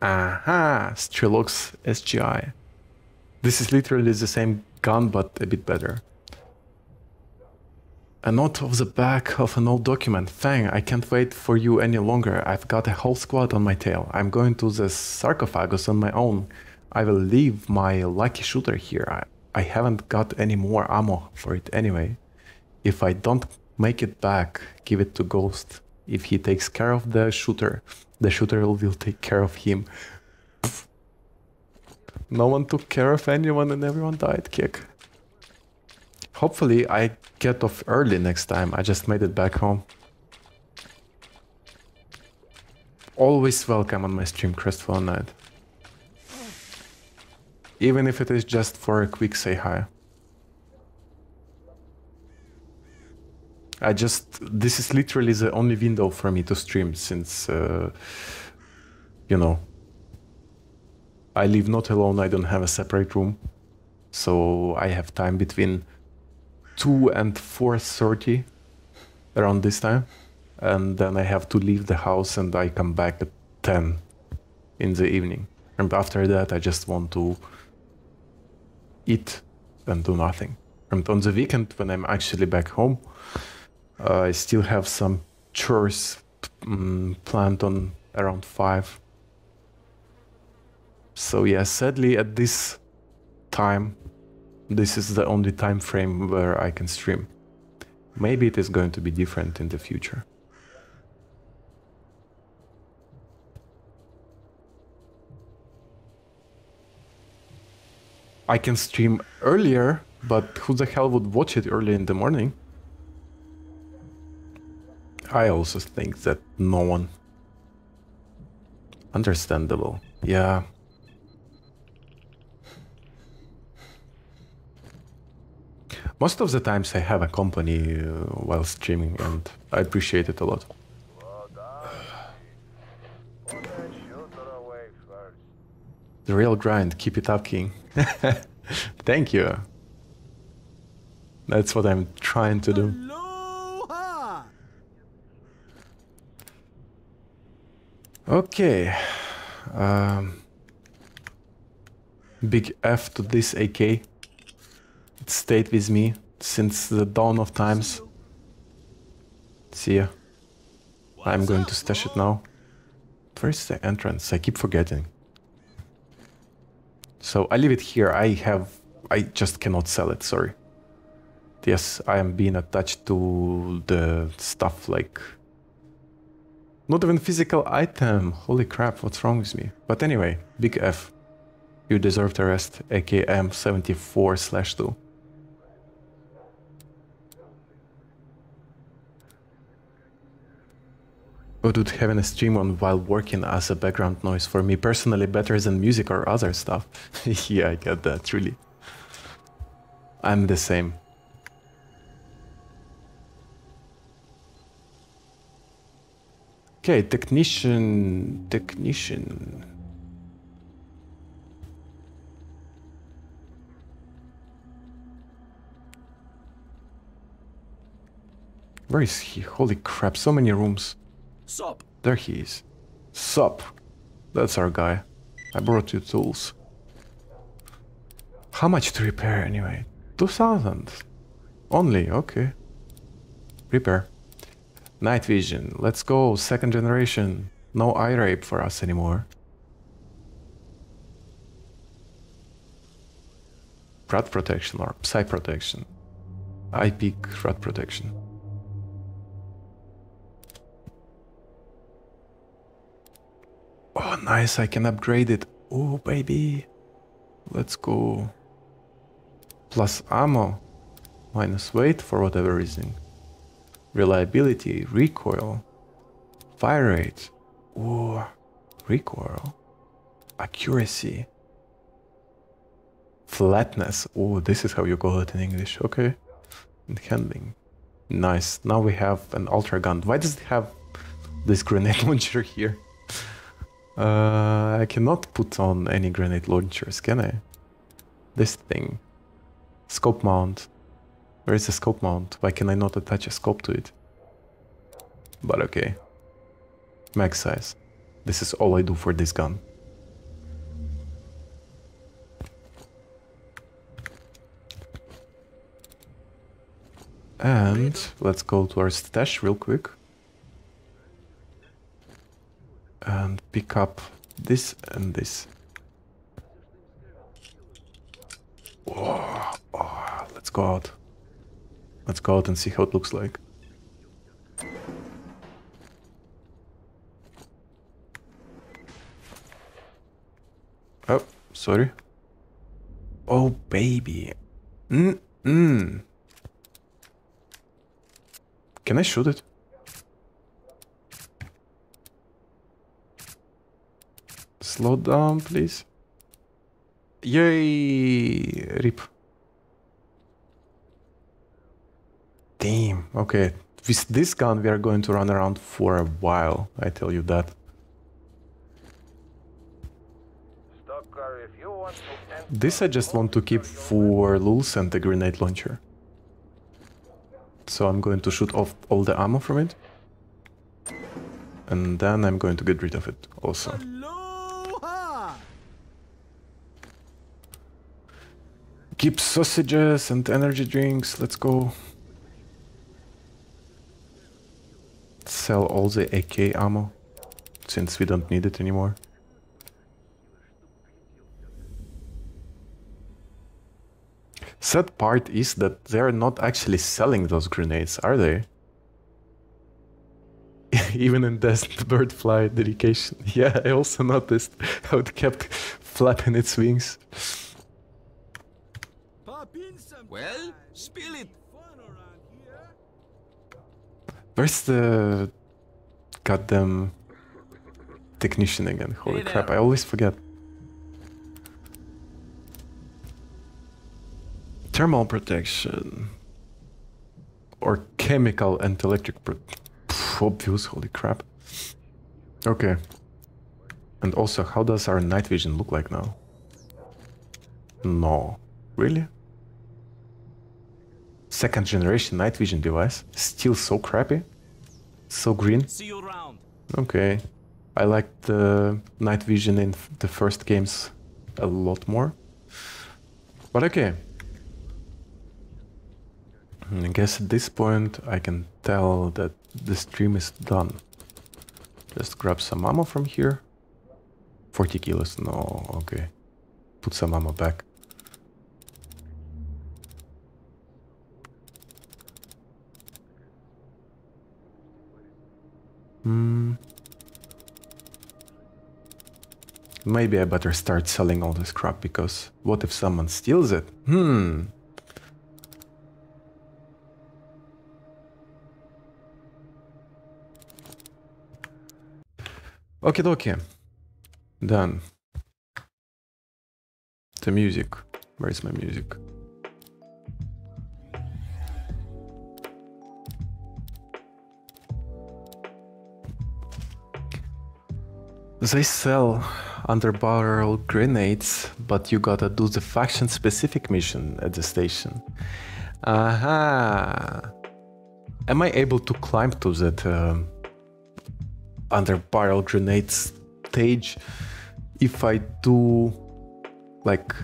Aha! Strelok's SGI. This is literally the same gun, but a bit better. A note of the back of an old document. Fang, I can't wait for you any longer. I've got a whole squad on my tail. I'm going to the sarcophagus on my own. I will leave my lucky shooter here. I haven't got any more ammo for it anyway. If I don't make it back, give it to Ghost. If he takes care of the shooter will take care of him. Pfft. No one took care of anyone and everyone died, kick. Hopefully I get off early next time. I just made it back home. Always welcome on my stream, Crestfallen Knight. Even if it is just for a quick say hi. This is literally the only window for me to stream since, you know, I live not alone, I don't have a separate room. So I have time between 2 and 4:30, around this time. And then I have to leave the house and I come back at 10. in the evening. And after that, I just want to eat and do nothing. And on the weekend, when I'm actually back home, I still have some chores planned on around 5. So yeah, sadly at this time, this is the only time frame where I can stream. Maybe it is going to be different in the future. I can stream earlier, but who the hell would watch it early in the morning? I also think that no one. Understandable, yeah. Most of the times I have a company while streaming, and I appreciate it a lot. The real grind, keep it up, King. Thank you. That's what I'm trying to do. Aloha! Okay. Big F to this AK. It stayed with me since the dawn of times. See ya. I'm going to stash it now. Where's the entrance? I keep forgetting. So I leave it here. I just cannot sell it, sorry. Yes, I am being attached to the stuff, like... Not even physical item. Holy crap, what's wrong with me? But anyway, Big F. You deserve the rest, AKM 74/2. Oh dude, having a stream on while working as a background noise for me personally better than music or other stuff. Yeah, I get that, really. I'm the same. Okay, technician. Where is he? Holy crap, so many rooms. Sup. There he is. Sup. That's our guy. I brought you tools. How much to repair anyway? 2000. Only, okay. Repair. Night vision. Let's go. Second generation. No eye rape for us anymore. Rat protection or psi protection. I pick rat protection. Oh, nice, I can upgrade it. Oh, baby. Let's go. Plus ammo. Minus weight for whatever reason. Reliability. Recoil. Fire rate. Oh, recoil. Accuracy. Flatness. Oh, this is how you call it in English. Okay. And handling. Nice. Now we have an ultra gun. Why does it have this grenade launcher here? I cannot put on any grenade launchers, can I? This thing. Scope mount. Where is the scope mount? Why can I not attach a scope to it? But okay. Max size. This is all I do for this gun. And let's go to our stash real quick. And pick up this and this. Oh, oh, let's go out. Let's go out and see how it looks like. Oh, sorry. Oh, baby. Can I shoot it? Slow down, please. Yay! Rip. Damn, okay. With this gun we are going to run around for a while, I tell you that. This I just want to keep for lulz and the grenade launcher. So I'm going to shoot off all the ammo from it. And then I'm going to get rid of it also. Keep sausages and energy drinks. Let's go. Sell all the AK ammo, since we don't need it anymore. Sad part is that they're not actually selling those grenades, are they? Even in Destined Birdfly dedication. Yeah, I also noticed how it kept flapping its wings. Well, spill it. Where's the goddamn technician again? Holy crap, I always forget. Thermal protection. Or chemical and electric protection. Obvious, holy crap. Okay. And also, how does our night vision look like now? No. Really? Second generation night vision device? Still so crappy? So green? Okay. I liked the night vision in the first games a lot more. But okay. I guess at this point I can tell that the stream is done. Just grab some ammo from here. 40 kilos, no, okay. Put some ammo back. Maybe I better start selling all this crap, because what if someone steals it? Okie dokie. Done. The music. Where is my music? They sell underbarrel grenades, but you gotta do the faction-specific mission at the station. Aha! Am I able to climb to that... under barrel grenade stage if I do, like,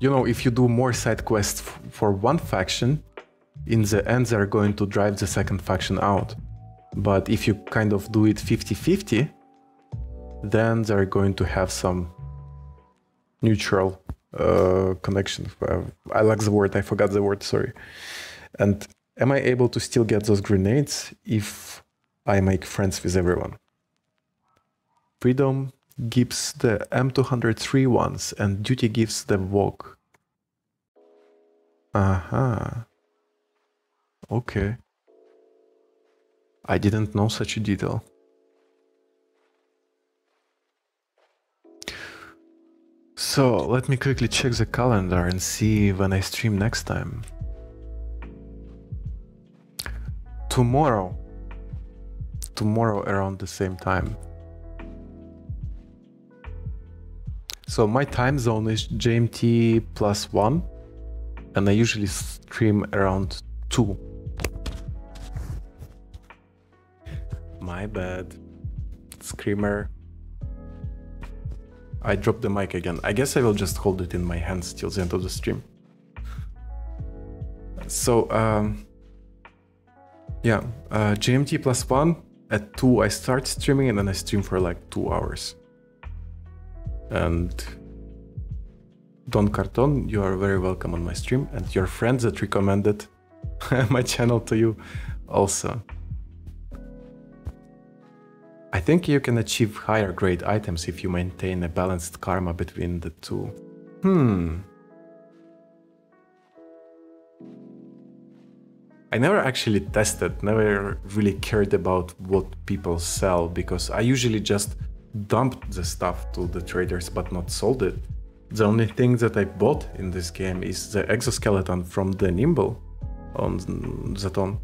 you know, if you do more side quests for one faction, in the end they're going to drive the second faction out, but if you kind of do it 50-50, then they're going to have some neutral connection. I like the word, I forgot the word, sorry. And am I able to still get those grenades if I make friends with everyone? Freedom gives the M203 ones and duty gives the Vogue. Aha. Okay. I didn't know such a detail. So let me quickly check the calendar and see when I stream next time. Tomorrow around the same time. So my time zone is GMT plus 1, and I usually stream around 2. My bad. Screamer. I dropped the mic again. I guess I will just hold it in my hands till the end of the stream. So, yeah, GMT plus 1, at 2 I start streaming, and then I stream for like 2 hours. And Don Carton, you are very welcome on my stream, and your friends that recommended my channel to you also. I think you can achieve higher grade items if you maintain a balanced karma between the two. I never actually tested, never really cared about what people sell, because I usually just dumped the stuff to the traders but not sold it. The only thing that I bought in this game is the exoskeleton from the Nimble on Zaton.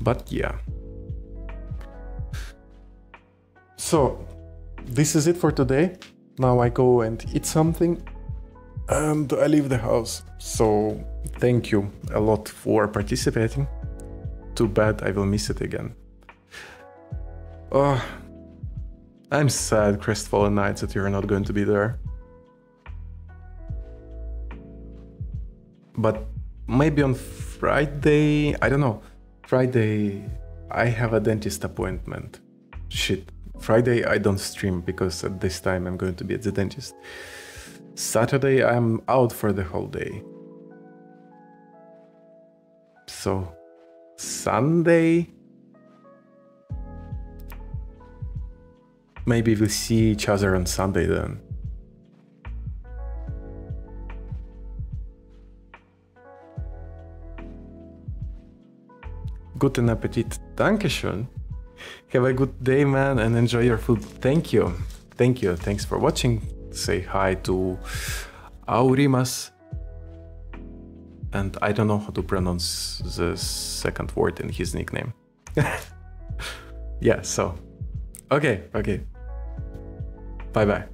But yeah. So, this is it for today. Now I go and eat something. And I leave the house, so thank you a lot for participating. Too bad I will miss it again. I'm sad, Crestfallen Knights, that you're not going to be there. But maybe on Friday, I don't know. Friday, I have a dentist appointment. Shit. Friday, I don't stream because at this time I'm going to be at the dentist. Saturday, I'm out for the whole day. So, Sunday... Maybe we'll see each other on Sunday then. Guten Appetit. Dankeschön. Have a good day, man, and enjoy your food. Thank you. Thank you. Thanks for watching. Say hi to Aurimas. And I don't know how to pronounce the second word in his nickname. Yeah, so. Okay. Bye-bye.